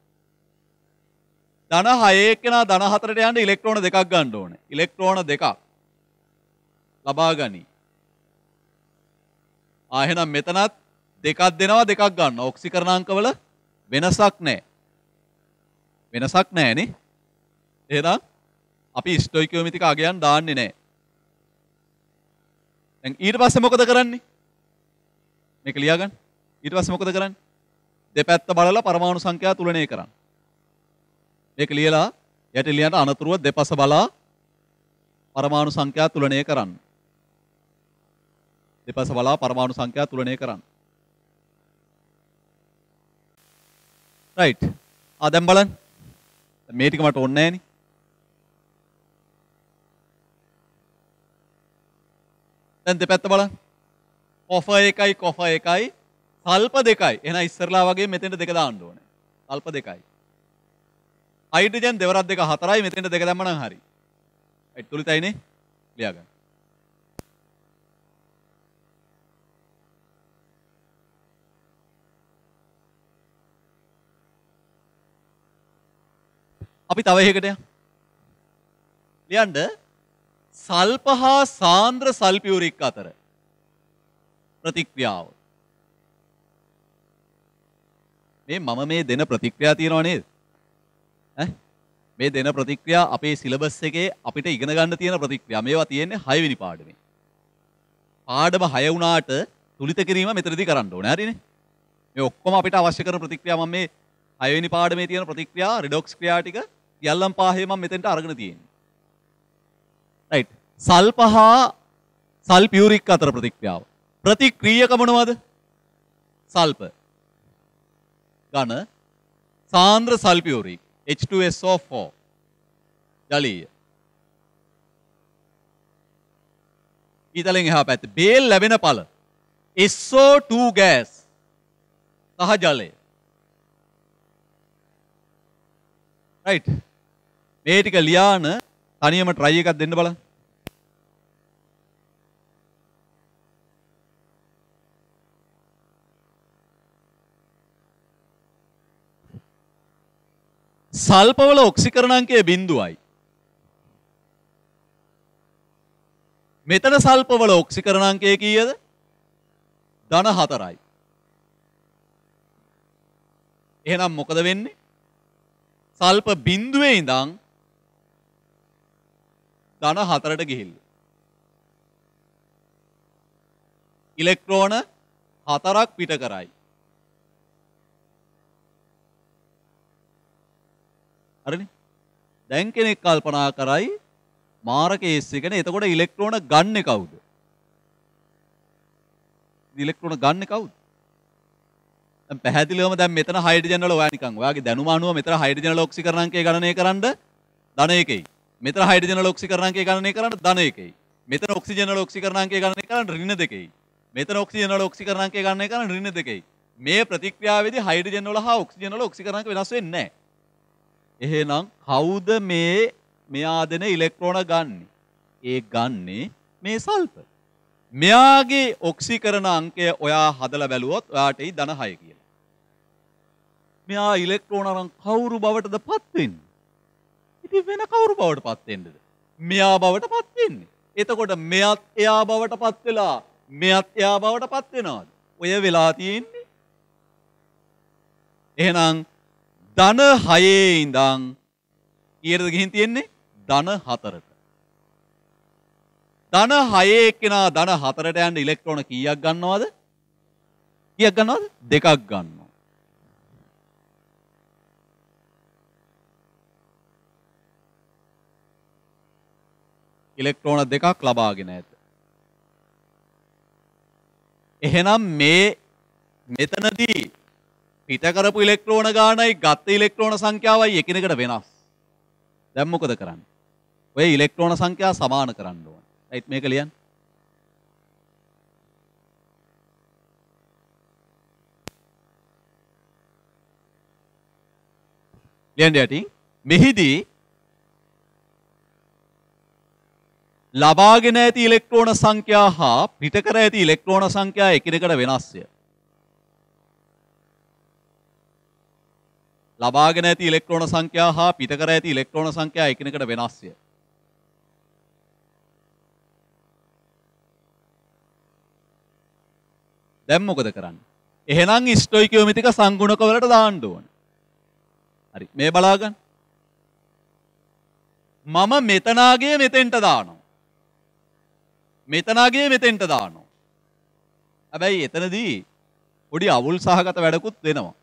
ධන 6 එක්කෙනා ධන 4ට යන්න ඉලෙක්ට්‍රෝන දෙකක් ගන්න ඕනේ. ඉලෙක්ට්‍රෝන දෙකක් ලබා ගනි. එහෙනම් මෙතනත් දෙකක් දෙනවා දෙකක් ගන්නවා. ඔක්සිකරණ අංකවල වෙනසක් නැහැ. වෙනසක් නැහැ නේ. එහෙනම් අපි ස්ටොයිකියෝමෙට්‍රික අගයන් දාන්නේ නැහැ. දැන් ඊට පස්සේ මොකද කරන්නේ? මේක ලියා ගන්න. ඊට පස්සේ මොකද කරන්නේ? දෙපැත්ත බලලා පරමාණු සංඛ්‍යා තුලනය කරන්න. මේක ලියලා යට ලියන අනතුරුව දෙපස බලා පරමාණු සංඛ්‍යා තුලනය කරන්න. දෙපස බලා පරමාණු සංඛ්‍යා තුලනය කරන්න. right. ආ දැන් බලන්න. මේ ටික මට ඕනේ නෑනේ. දැන් දෙපැත්ත බලන්න. කොෆ එකයි සල්ප දෙකයි. එහෙනම් ඉස්සරලා වගේ මෙතෙන්ට දෙක දාන්න ඕනේ. සල්ප දෙකයි. හයිඩ්‍රජන් දෙවරක් දෙක හතරයි මෙතෙන්ට දෙක දැම්ම නම් හරි. හරි තුලිතයිනේ. ලියා ගන්න. අපි තව එකකට යමු. ලියන්න සල්ප හා සාන්ද්‍ර සල්පියුරික් අතර ප්‍රතික්‍රියාව. මේ මම මේ දෙන ප්‍රතික්‍රියා තියෙනවා නේද? ඈ මේ දෙන ප්‍රතික්‍රියා අපේ සිලබස් එකේ අපිට ඉගෙන ගන්න තියෙන ප්‍රතික්‍රියා. මේවා තියෙන්නේ 6 වෙනි පාඩමේ. පාඩම 6 වුණාට තුලිත කිරීම මෙතනදී කරන්න ඕනේ. හරිනේ? මේ ඔක්කොම අපිට අවශ්‍ය කරන ප්‍රතික්‍රියා මම මේ 6 වෙනි පාඩමේ තියෙන ප්‍රතික්‍රියා රිඩොක්ස් ක්‍රියා ටික යල්ලම් පාහේ මම මෙතෙන්ට අරගෙන තියෙන්නේ. right. සල්පහා සල්පියුරික් අතර ප්‍රතික්‍රියාව. ප්‍රතික්‍රියක මොනවද? සල්ප ඝන සාන්ද්‍ර සල්පියුරික් H2SO4 ජලීය. ඊතලෙන් එහා පැත්තේ බේල් ලැබෙන පළ SO2 gas සහ ජලය. right. මේ ටික ලියාන තනියම try එකක් දෙන්න බලන්න. සල්පවල ඔක්සිකරණ අංකය 0යි. මෙතන සල්පවල ඔක්සිකරණ අංකය කීයද? -4යි. එහෙනම් මොකද වෙන්නේ? සල්ප බිඳුවේ ඉඳන් -4ට ගිහිල්ලා. ඉලෙක්ට්‍රෝන 4ක් පිට කරයි. හරිනේ? දැන් කෙනෙක් කල්පනා කරයි මාර කේස් එකනේ. එතකොට ඉලෙක්ට්‍රෝන ගන්නෙ කවුද? ඉලෙක්ට්‍රෝන ගන්නෙ කවුද? දැන් පැහැදිලිවම දැන් මෙතන හයිඩ්‍රජන් වල ඔයා නිකන් ඔයාගේ දැනුම අනුව මෙතන හයිඩ්‍රජන් වල ඔක්සිකරණ අංකය ගණනය කරන්න ධන 1යි. මෙතන හයිඩ්‍රජන් වල ඔක්සිකරණ අංකය ගණනය කරන්න ධන 1යි. මෙතන ඔක්සිජන් වල ඔක්සිකරණ අංකය ගණනය කරන්න ඍණ 2යි. මෙතන ඔක්සිජන් වල ඔක්සිකරණ අංකය ගණනය කරන්න ඍණ 2යි. මේ ප්‍රතික්‍රියාවේදී හයිඩ්‍රජන් වල හා ඔක්සිජන් වල ඔක්සිකරණ අංක වෙනස් වෙන්නේ නැහැ. එහෙනම් කවුද මේ මෙයා දෙන ඉලෙක්ට්‍රෝන ගන්නෙ? ඒ ගන්නෙ මේ සල්ප. මෙයාගේ ඔක්සිකරණ අංකය ඔයා හදලා බැලුවොත් ඔයාට එයි -6 කියලා. මෙයා ඉලෙක්ට්‍රෝන අරන් කවුරු බවටදපත් වෙන්නේ? ඉතින් වෙන කවුරු බවටපත් වෙන්නේද? මෙයා බවටපත් වෙන්නේ. එතකොට මෙයත් එයා බවටපත් වෙලා මෙයත් එයා බවටපත් වෙනවාද? ඔය වෙලා තියෙන්නේ. එහෙනම් ධන 6 ඉඳන් ඊටද ගිහින් තියෙන්නේ ධන 4ට. ධන 6 එක්කෙනා ධන 4ට යන්න ඉලෙක්ට්‍රෝන කීයක් ගන්නවද? කීයක් ගන්නවද? දෙකක් ගන්නවා. ඉලෙක්ට්‍රෝන දෙකක් ලබාගෙන ඇත. එහෙනම් මේ මෙතනදී පිට කරපු ඉලෙක්ට්‍රෝන ගානයි ගත්ත ඉලෙක්ට්‍රෝන සංඛ්‍යාවයි එකිනෙකට වෙනස්. දැන් මොකද කරන්නේ? ඔය ඉලෙක්ට්‍රෝන සංඛ්‍යා සමාන කරන්න ඕනේ. right මේක ලියන්න. ලියන්න යටි. මෙහිදී ලබාගෙන ඇති ඉලෙක්ට්‍රෝන සංඛ්‍යා හා පිට කර ඇති ඉලෙක්ට්‍රෝන සංඛ්‍යා එකිනෙකට වෙනස්ය. ලබාගෙන ඇති ඉලෙක්ට්‍රෝන සංඛ්‍යා හා පිටකර ඇති ඉලෙක්ට්‍රෝන සංඛ්‍යා එකිනෙකට වෙනස්ය. දැන් මොකද කරන්නේ? එහෙනම් ස්ටොයිකියෝමෙට්‍රික සංගුණක වලට දාන්න ඕන. හරි මේ බලාගන්න. මම මෙතනාගේ මෙතෙන්ට දානවා. මෙතනාගේ මෙතෙන්ට දානවා. හැබැයි එතනදී පොඩි අවුල් සහගත වැඩකුත් වෙනවා.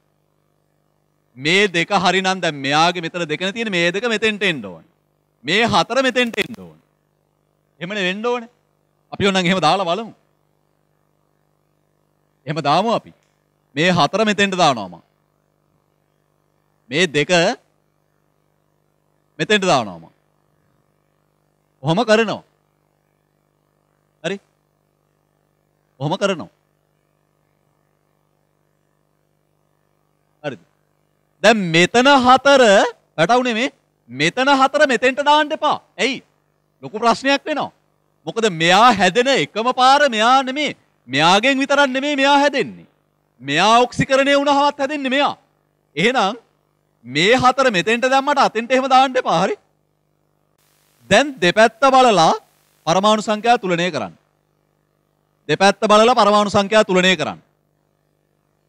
මේ දෙක හරිනම් දැන් මෙයාගේ මෙතන දෙක නේ තියෙන්නේ මේ දෙක මෙතෙන්ට එන්න ඕනේ. මේ හතර මෙතෙන්ට එන්න ඕනේ. එහෙමනේ වෙන්න ඕනේ. අපි ඕනනම් එහෙම දාලා බලමු. එහෙම දාමු අපි. මේ හතර මෙතෙන්ට දානවා මම. මේ දෙක මෙතෙන්ට දානවා මම. කොහොම කරනවා? හරි. කොහොම කරනවා? හරිද? දැන් මෙතන හතර වැටුනේ මේ මෙතන හතර මෙතෙන්ට දාන්න එපා. එයි ලොකු ප්‍රශ්නයක් වෙනවා. මොකද මෙයා හැදෙන එකම පාර මෙයා නෙමේ. මෙයාගෙන් විතරක් නෙමේ මෙයා හැදෙන්නේ. මෙයා ඔක්සිකරණය වුණාමත් හැදෙන්නේ මෙයා. එහෙනම් මේ හතර මෙතෙන්ට දැම්මට අතෙන්ට එහෙම දාන්න එපා. හරි? දැන් දෙපැත්ත බලලා පරමාණු සංඛ්‍යා තුලනය කරන්න. දෙපැත්ත බලලා පරමාණු සංඛ්‍යා තුලනය කරන්න.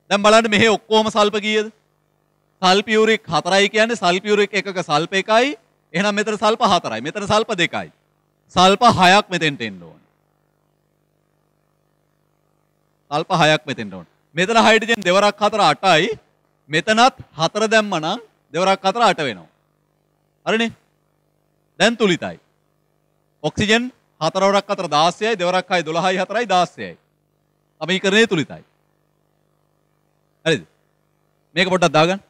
දැන් බලන්න මෙහි ඔක්කොම සල්ප කීයද? සල්පියුරික් 4යි කියන්නේ සල්පියුරික් එකක සල්ප 1යි. එහෙනම් මෙතන සල්ප 4යි. මෙතන සල්ප 2යි. සල්ප 6ක් මෙතෙන්ට එන්න ඕන. සල්ප 6ක් මෙතෙන්ට ඕන. මෙතන හයිඩ්‍රජන් දෙවරක් 4 8යි. මෙතනත් 4 දැම්මනම් දෙවරක් 4 8 වෙනවා. හරිනේ? දැන් තුලිතයි. ඔක්සිජන් 4වරක් 4 16යි. දෙවරක් 6 12යි 4යි 16යි. සමීකරණය තුලිතයි. හරිද? මේක පොඩ්ඩක් දාගන්න.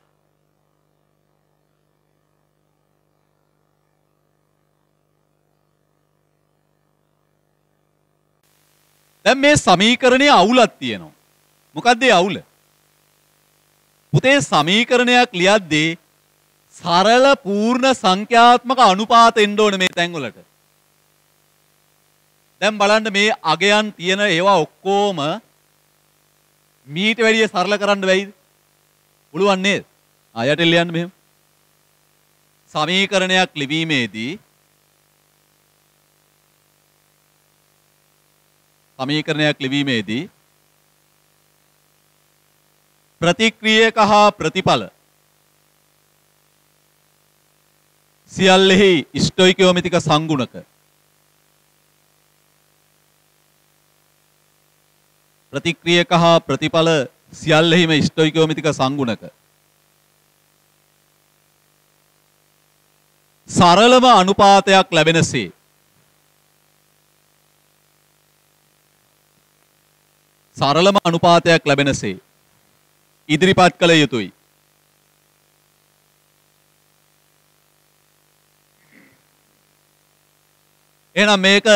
දැන් මේ සමීකරණයේ අවුලක් තියෙනවා. මොකද්ද ඒ අවුල? පුතේ සමීකරණයක් ලියද්දී සරල පූර්ණ සංඛ්‍යාත්මක අනුපාත එන්න ඕනේ මේ තැන්වලට. දැන් බලන්න මේ අගයන් තියෙන ඒවා ඔක්කොම මීට වැඩිය සරල කරන්න බැයිද? පුළුවන් නේද? ආයෙත් ලියන්න මෙහෙම. සමීකරණයක් ලිවීමේදී සමීකරණයක් ලිවීමේදී ප්‍රතික්‍රියක හා ප්‍රතිඵල සියල්ලෙහි ස්ටොයිකියෝමෙතික සංගුණක ප්‍රතික්‍රියක හා ප්‍රතිඵල සියල්ලෙහිම ස්ටොයිකියෝමෙතික සංගුණක සරලම අනුපාතයක් ලැබෙනසේ සරලම අනුපාතයක් ලැබෙනසේ ඉදිරිපත් කළ යුතුයි. එහෙනම් මේක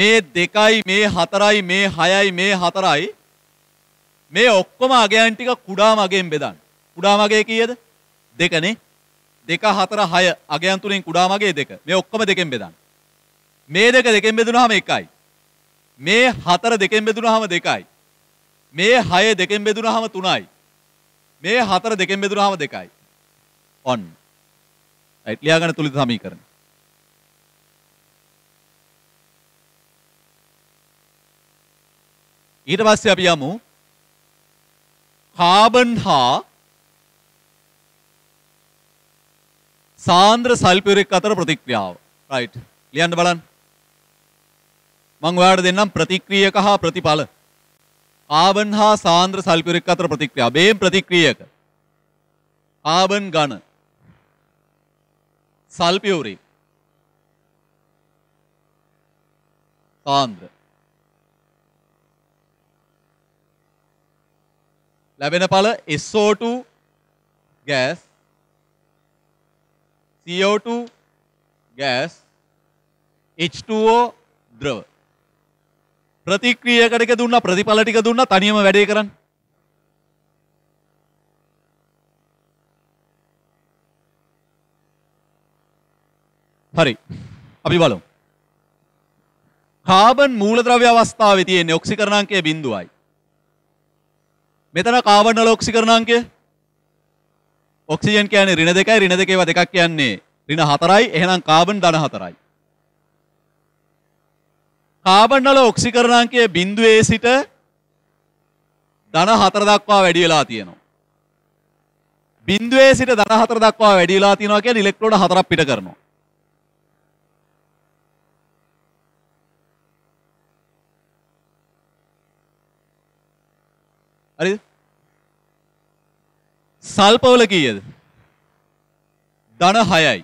මේ 2යි මේ 4යි මේ 6යි මේ 4යි මේ ඔක්කොම අගයන් ටික කුඩා මගයෙන් බෙදන්න. කුඩා මගය කීයද? 2 නේ. 2 4 6 අගයන් තුනෙන් කුඩා මගය 2. මේ ඔක්කොම දෙකෙන් බෙදන්න. මේ දෙක දෙකෙන් බෙදුනහම 1යි. මේ 4 දෙකෙන් බෙදුනහම 2යි. මේ 6 දෙකෙන් බෙදුනහම 3යි. මේ 4 දෙකෙන් බෙදුනහම 2යි. ඔන්න. right ලියා ගන්න තුලිත සමීකරණ. ඊට පස්සේ අපි යමු කාබන් හා සාන්ද්‍ර සල්ෆියුරික් අතර ප්‍රතික්‍රියාව. right ලියන්න බලන්න. මං ඔයාලට දෙන්නම් ප්‍රතික්‍රියක හා ප්‍රතිඵල. කාබන් හා සාන්ද්‍ර සල්ෆියුරික් අතර ප්‍රතික්‍රියාව. මේ ප්‍රතික්‍රියක කාබන් ඝන සල්ෆියුරික් සාන්ද්‍ර ලැබෙන ඵල SO2 gas CO2 gas H2O ද්‍රව. ප්‍රතික්‍රියකට එක දුන්නා ප්‍රතිඵල ටික දුන්නා තනියම වැඩේ කරන්න. හරි. අපි බලමු. කාබන් මූලද්‍රව්‍ය අවස්ථාවේ තියෙන ඔක්සිකරණාංකය 0යි. මෙතන කාබන් වල ඔක්සිකරණාංකය ඔක්සිජන් කියන්නේ -2යි -2 ඒවා දෙකක් කියන්නේ -4යි. එහෙනම් කාබන් ධන 4යි. කාබන් වල ඔක්සිකරණාංකය බිඳුවේ සිට ධන 4 දක්වා වැඩි වෙලා තියෙනවා. බිඳුවේ සිට ධන 4 දක්වා වැඩි වෙලා තියෙනවා කියන්නේ ඉලෙක්ට්‍රෝන 4ක් පිට කරනවා. හරිද? සල්පවල කීයද? ධන 6යි.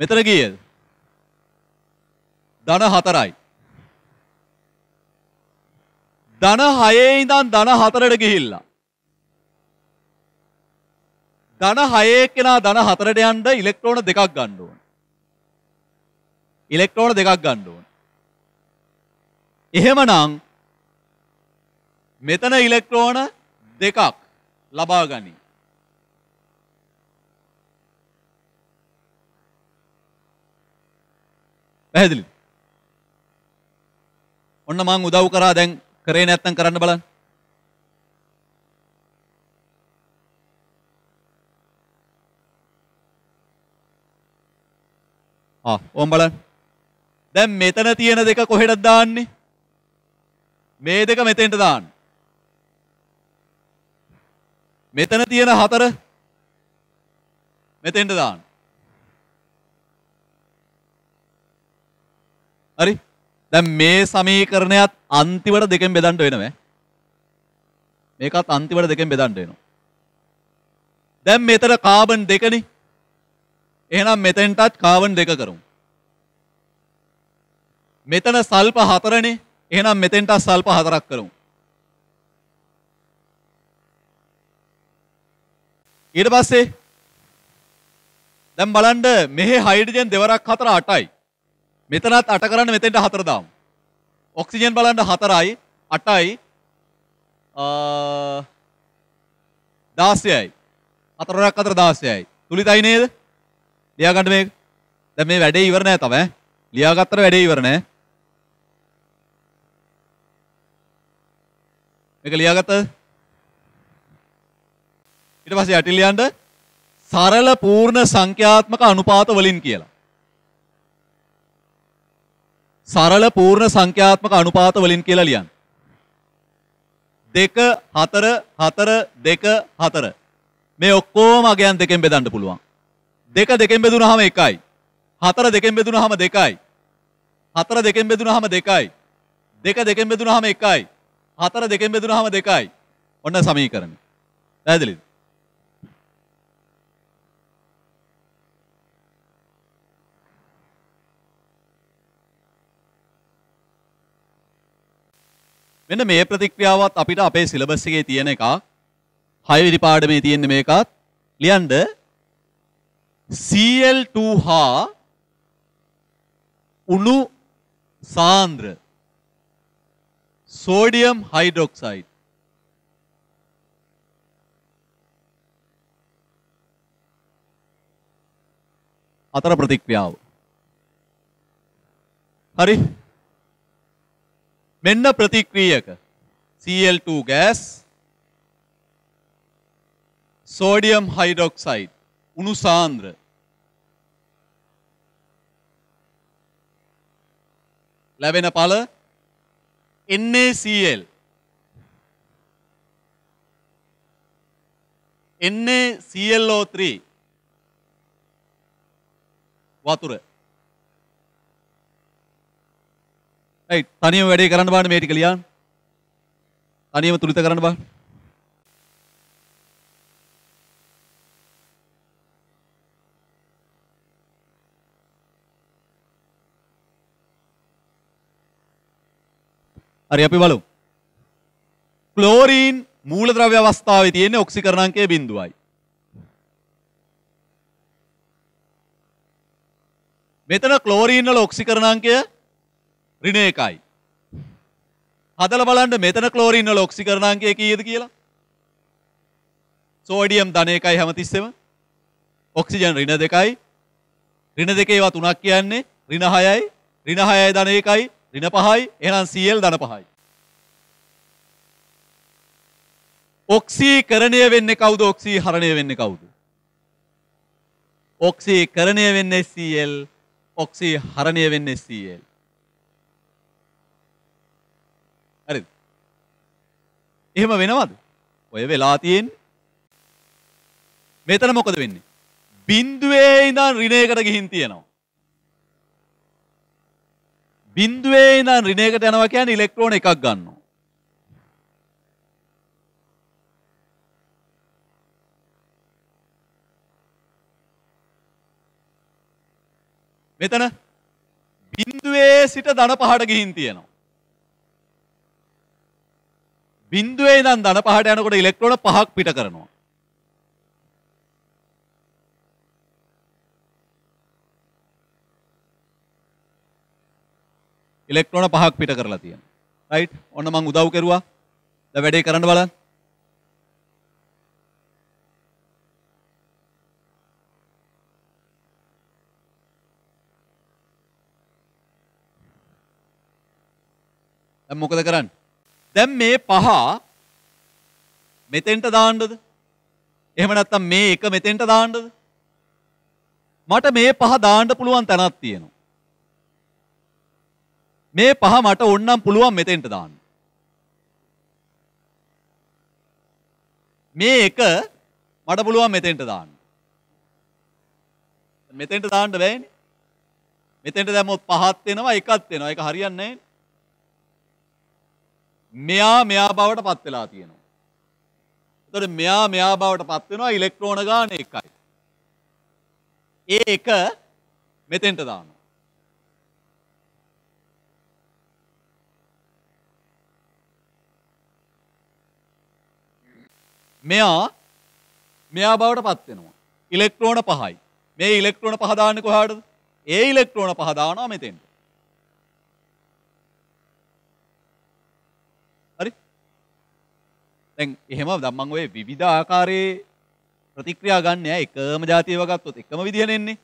මෙතන කීයද? ධන 4යි. ධන 6 ඉඳන් ධන 4ට ගිහිල්ලා ධන 6 කෙනා ධන 4ට යන්න ඉලෙක්ට්‍රෝන දෙකක් ගන්න ඕන. ඉලෙක්ට්‍රෝන දෙකක් ගන්න ඕන. එහෙමනම් මෙතන ඉලෙක්ට්‍රෝන දෙකක් ලබා ගනි. පැහැදිලිද? ඔන්න මං උදව් කරා. දැන් කරේ නැත්තම් කරන්න බලන්න. ඕම් බලන්න. දැන් මෙතන තියෙන දෙක කොහෙටද දාන්නේ? මේ දෙක මෙතෙන්ට දාන්න. මෙතන තියෙන හතර මෙතෙන්ට දාන්න. හරි. දැන් මේ සමීකරණයත් අන්තිමට දෙකෙන් බෙදන්න වෙනවා. මේකත් අන්තිමට දෙකෙන් බෙදන්න වෙනවා. දැන් මෙතන කාබන් දෙකනේ. එහෙනම් මෙතෙන්ටත් කාබන් දෙක කරමු. මෙතන සල්ප හතරනේ. එහෙනම් මෙතෙන්ටත් සල්ප හතරක් කරමු. ඊට පස්සේ දැන් බලන්න මෙහි හයිඩ්‍රජන් දෙවරක් හතර 8යි. මෙතනත් 8 කරන්න මෙතෙන්ට 4 දාමු. ඔක්සිජන් බලන්න 4යි 8යි 16යි. 4ක් අතර 16යි. තුලිතයි නේද? ලියා ගන්න මේක. දැන් මේ වැඩේ ඉවර නෑ තමයි. ලියා ගත්තට වැඩේ ඉවර නෑ. මේක ලියා ගත්තද? ඊට පස්සේ යටි ලියන්න සරල පූර්ණ සංඛ්‍යාත්මක අනුපාත වලින් කියලා. සරල පූර්ණ සංඛ්‍යාත්මක අනුපාත වලින් කියලා ලියන්න. 2 4 4 2 4 මේ ඔක්කොම අගයන් දෙකෙන් බෙදන්න පුළුවන්. 2 දෙකෙන් බෙදුනහම 1යි. 4 දෙකෙන් බෙදුනහම 2යි. 4 දෙකෙන් බෙදුනහම 2යි. 2 දෙකෙන් බෙදුනහම 1යි. 4 දෙකෙන් බෙදුනහම 2යි. ඔන්න සමීකරණය. පැහැදිලිද? මෙන්න මේ ප්‍රතික්‍රියාවත් අපිට අපේ සිලබස් එකේ තියෙන එක 6 වෙනි පාඩමේ තියෙන මේකත් ලියන්න. Cl2 හා උණු සාන්ද්‍ර සෝඩියම් හයිඩ්‍රොක්සයිඩ් අතර ප්‍රතික්‍රියාව. හරි. මෙන්න ප්‍රතික්‍රියක Cl2 ගෑස් සෝඩියම් හයිඩ්‍රොක්සයිඩ් උණු සාන්ද්‍ර ලැබෙන ඵල NaCl NaClO3 වතුර. ඒ තනියම වැඩේ කරන්න බාන්න මේ ටික ලියන්න. තනියම තුලිත කරන්න බාන්න. හරි අපි බලමු. ක්ලෝරීන් මූලද්‍රව්‍ය අවස්ථාවේ තියෙන ඔක්සිකරණාංකය 0යි. මෙතන ක්ලෝරීන් වල ඔක්සිකරණාංකය ඍණ 1යි. හදලා බලන්න මෙතන ක්ලෝරීන් වල ඔක්සිකරණාංකය කීයද කියලා. සෝඩියම් ධන 1යි හැමතිස්සෙම. ඔක්සිජන් ඍණ 2යි. ඍණ 2 ඒවා 3ක් කියන්නේ ඍණ 6යි. ඍණ 6යි ධන 1යි. ඍණ 5යි. එහෙනම් Cl ධන 5යි. ඔක්සීකරණය වෙන්නේ කවුද? ඔක්සීහරණය වෙන්නේ කවුද? ඔක්සීකරණය වෙන්නේ Cl. ඔක්සීහරණය වෙන්නේ Cl. හරිද? එහෙම වෙනවද? ඔය වෙලා තියෙන්නේ. මෙතන මොකද වෙන්නේ? බිඳුවේ ඉඳන් ඍණයකට ගිහින් තියෙනවා. බිඳුවේ ඉඳන් ඍණයකට යනවා කියන්නේ ඉලෙක්ට්‍රෝන එකක් ගන්නවා. මෙතන බිඳුවේ සිට ධන පහට ගිහින් තියෙනවා. බිඳුවේ ඉඳන් ධන පහට යනකොට ඉලෙක්ට්‍රෝන පහක් පිට කරනවා. ඉලෙක්ට්‍රෝන පහක් පිට කරලා තියෙනවා. රයිට්? ඔන්න මම උදව් කරුවා. දැන් වැඩේ කරන්න බලන්න. දැන් මොකද කරන්නේ? දැන් මේ පහ මෙතෙන්ට දාන්නද? එහෙම නැත්නම් මේ එක මෙතෙන්ට දාන්නද? මට මේ පහ දාන්න පුළුවන් තැනක් තියෙනවා. මේ පහ මට ඕනනම් පුළුවන් මෙතෙන්ට දාන්න. මේ එක මට පුළුවන් මෙතෙන්ට දාන්න. මෙතෙන්ට දාන්න බෑනේ. මෙතෙන්ට දැම්මොත් පහක් වෙනවා එකක් වෙනවා. ඒක හරියන්නේ නැහැ. මෙයා මෙයා බවට පත් වෙලා තියෙනවා. එතකොට මෙයා මෙයා බවට පත් වෙනවා ඉලෙක්ට්‍රෝන ගාන එකයි. ඒ එක මෙතෙන්ට දානවා. මෙයා මෙයා බවට පත් වෙනවා. ඉලෙක්ට්‍රෝන පහයි. මේ ඉලෙක්ට්‍රෝන පහ දාන්නේ කොහාටද? ඒ ඉලෙක්ට්‍රෝන පහ දානවා මෙතෙන්ට. දැන් එහෙම ධම්මං ඔය විවිධ ආකාරයේ ප්‍රතික්‍රියා ගන්න නෑ. එකම જાතියව ගත්තොත් එකම විදිහට එන්නේ.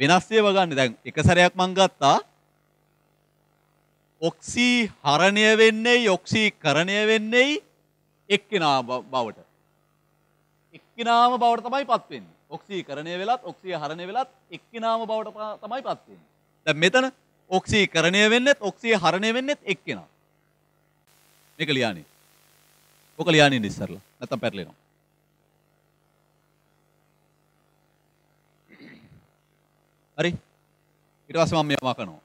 වෙනස් ඒවා ගන්න. දැන් එක සැරයක් මං ගත්තා ඔක්සි හරණය වෙන්නේ ඔක්සීකරණය වෙන්නේ එක්කිනා බවට. එක්කිනාම බවට තමයිපත් වෙන්නේ. ඔක්සීකරණය වෙලත් ඔක්සී හරණය වෙලත් එක්කිනාම බවට තමයිපත් වෙන්නේ. දැන් මෙතන ඔක්සීකරණය වෙන්නේත් ඔක්සී හරණය වෙන්නේත් එක්කිනා. මේක ලියන්නේ. ඔක ලියන්නේ ඉස්සරලා. නැත්තම් පැටලෙනවා. හරි. ඊට පස්සේ මම මේවා කරනවා.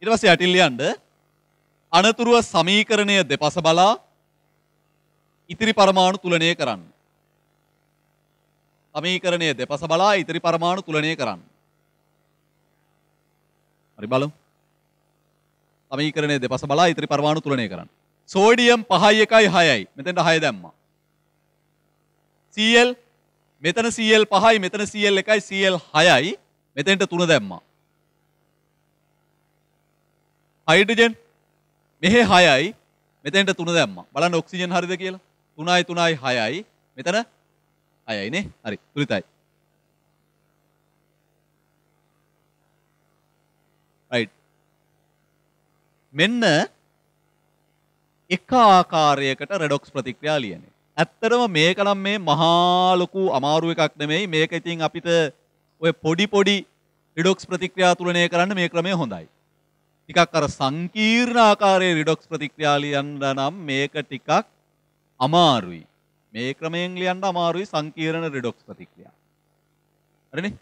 ඊට පස්සේ යටින් ලියන්න අනතුරුව සමීකරණය දෙපස බලා ඉතිරි පරමාණු තුලනය කරන්න. සමීකරණය දෙපස බලා ඉතිරි පරමාණු තුලනය කරන්න. හරි බලමු. සමීකරණය දෙපස බලා ඉතිරි පරමාණු තුලනය කරන්න. සෝඩියම් 5 1 6යි මෙතනට 6 දැම්මා. Cl මෙතන Cl 5යි මෙතන Cl 1යි Cl 6යි මෙතෙන්ට 3 දැම්මා. හයිඩ්‍රජන් මෙහි 6යි මෙතෙන්ට 3 දැම්මා. බලන්න ඔක්සිජන් හරිද කියලා. 3යි 3යි 6යි මෙතන 6යි නේ. හරි. තුලිතයි. රයිට්. මෙන්න එක ආකාරයකට රෙඩොක්ස් ප්‍රතික්‍රියා ලියන්නේ. ඇත්තටම මේක නම් මේ මහා ලොකු අමාරු එකක් නෙමෙයි. මේක ඉතින් අපිට ඔය පොඩි පොඩි රෙඩොක්ස් ප්‍රතික්‍රියා තුලනය කරන්න මේ ක්‍රමය හොඳයි. ටිකක් අර සංකීර්ණ ආකාරයේ රෙඩොක්ස් ප්‍රතික්‍රියා ලියන්න නම් මේක ටිකක් අමාරුයි. මේ ක්‍රමයෙන් ලියන්න අමාරුයි සංකීර්ණ රෙඩොක්ස් ප්‍රතික්‍රියා. හරිනේ?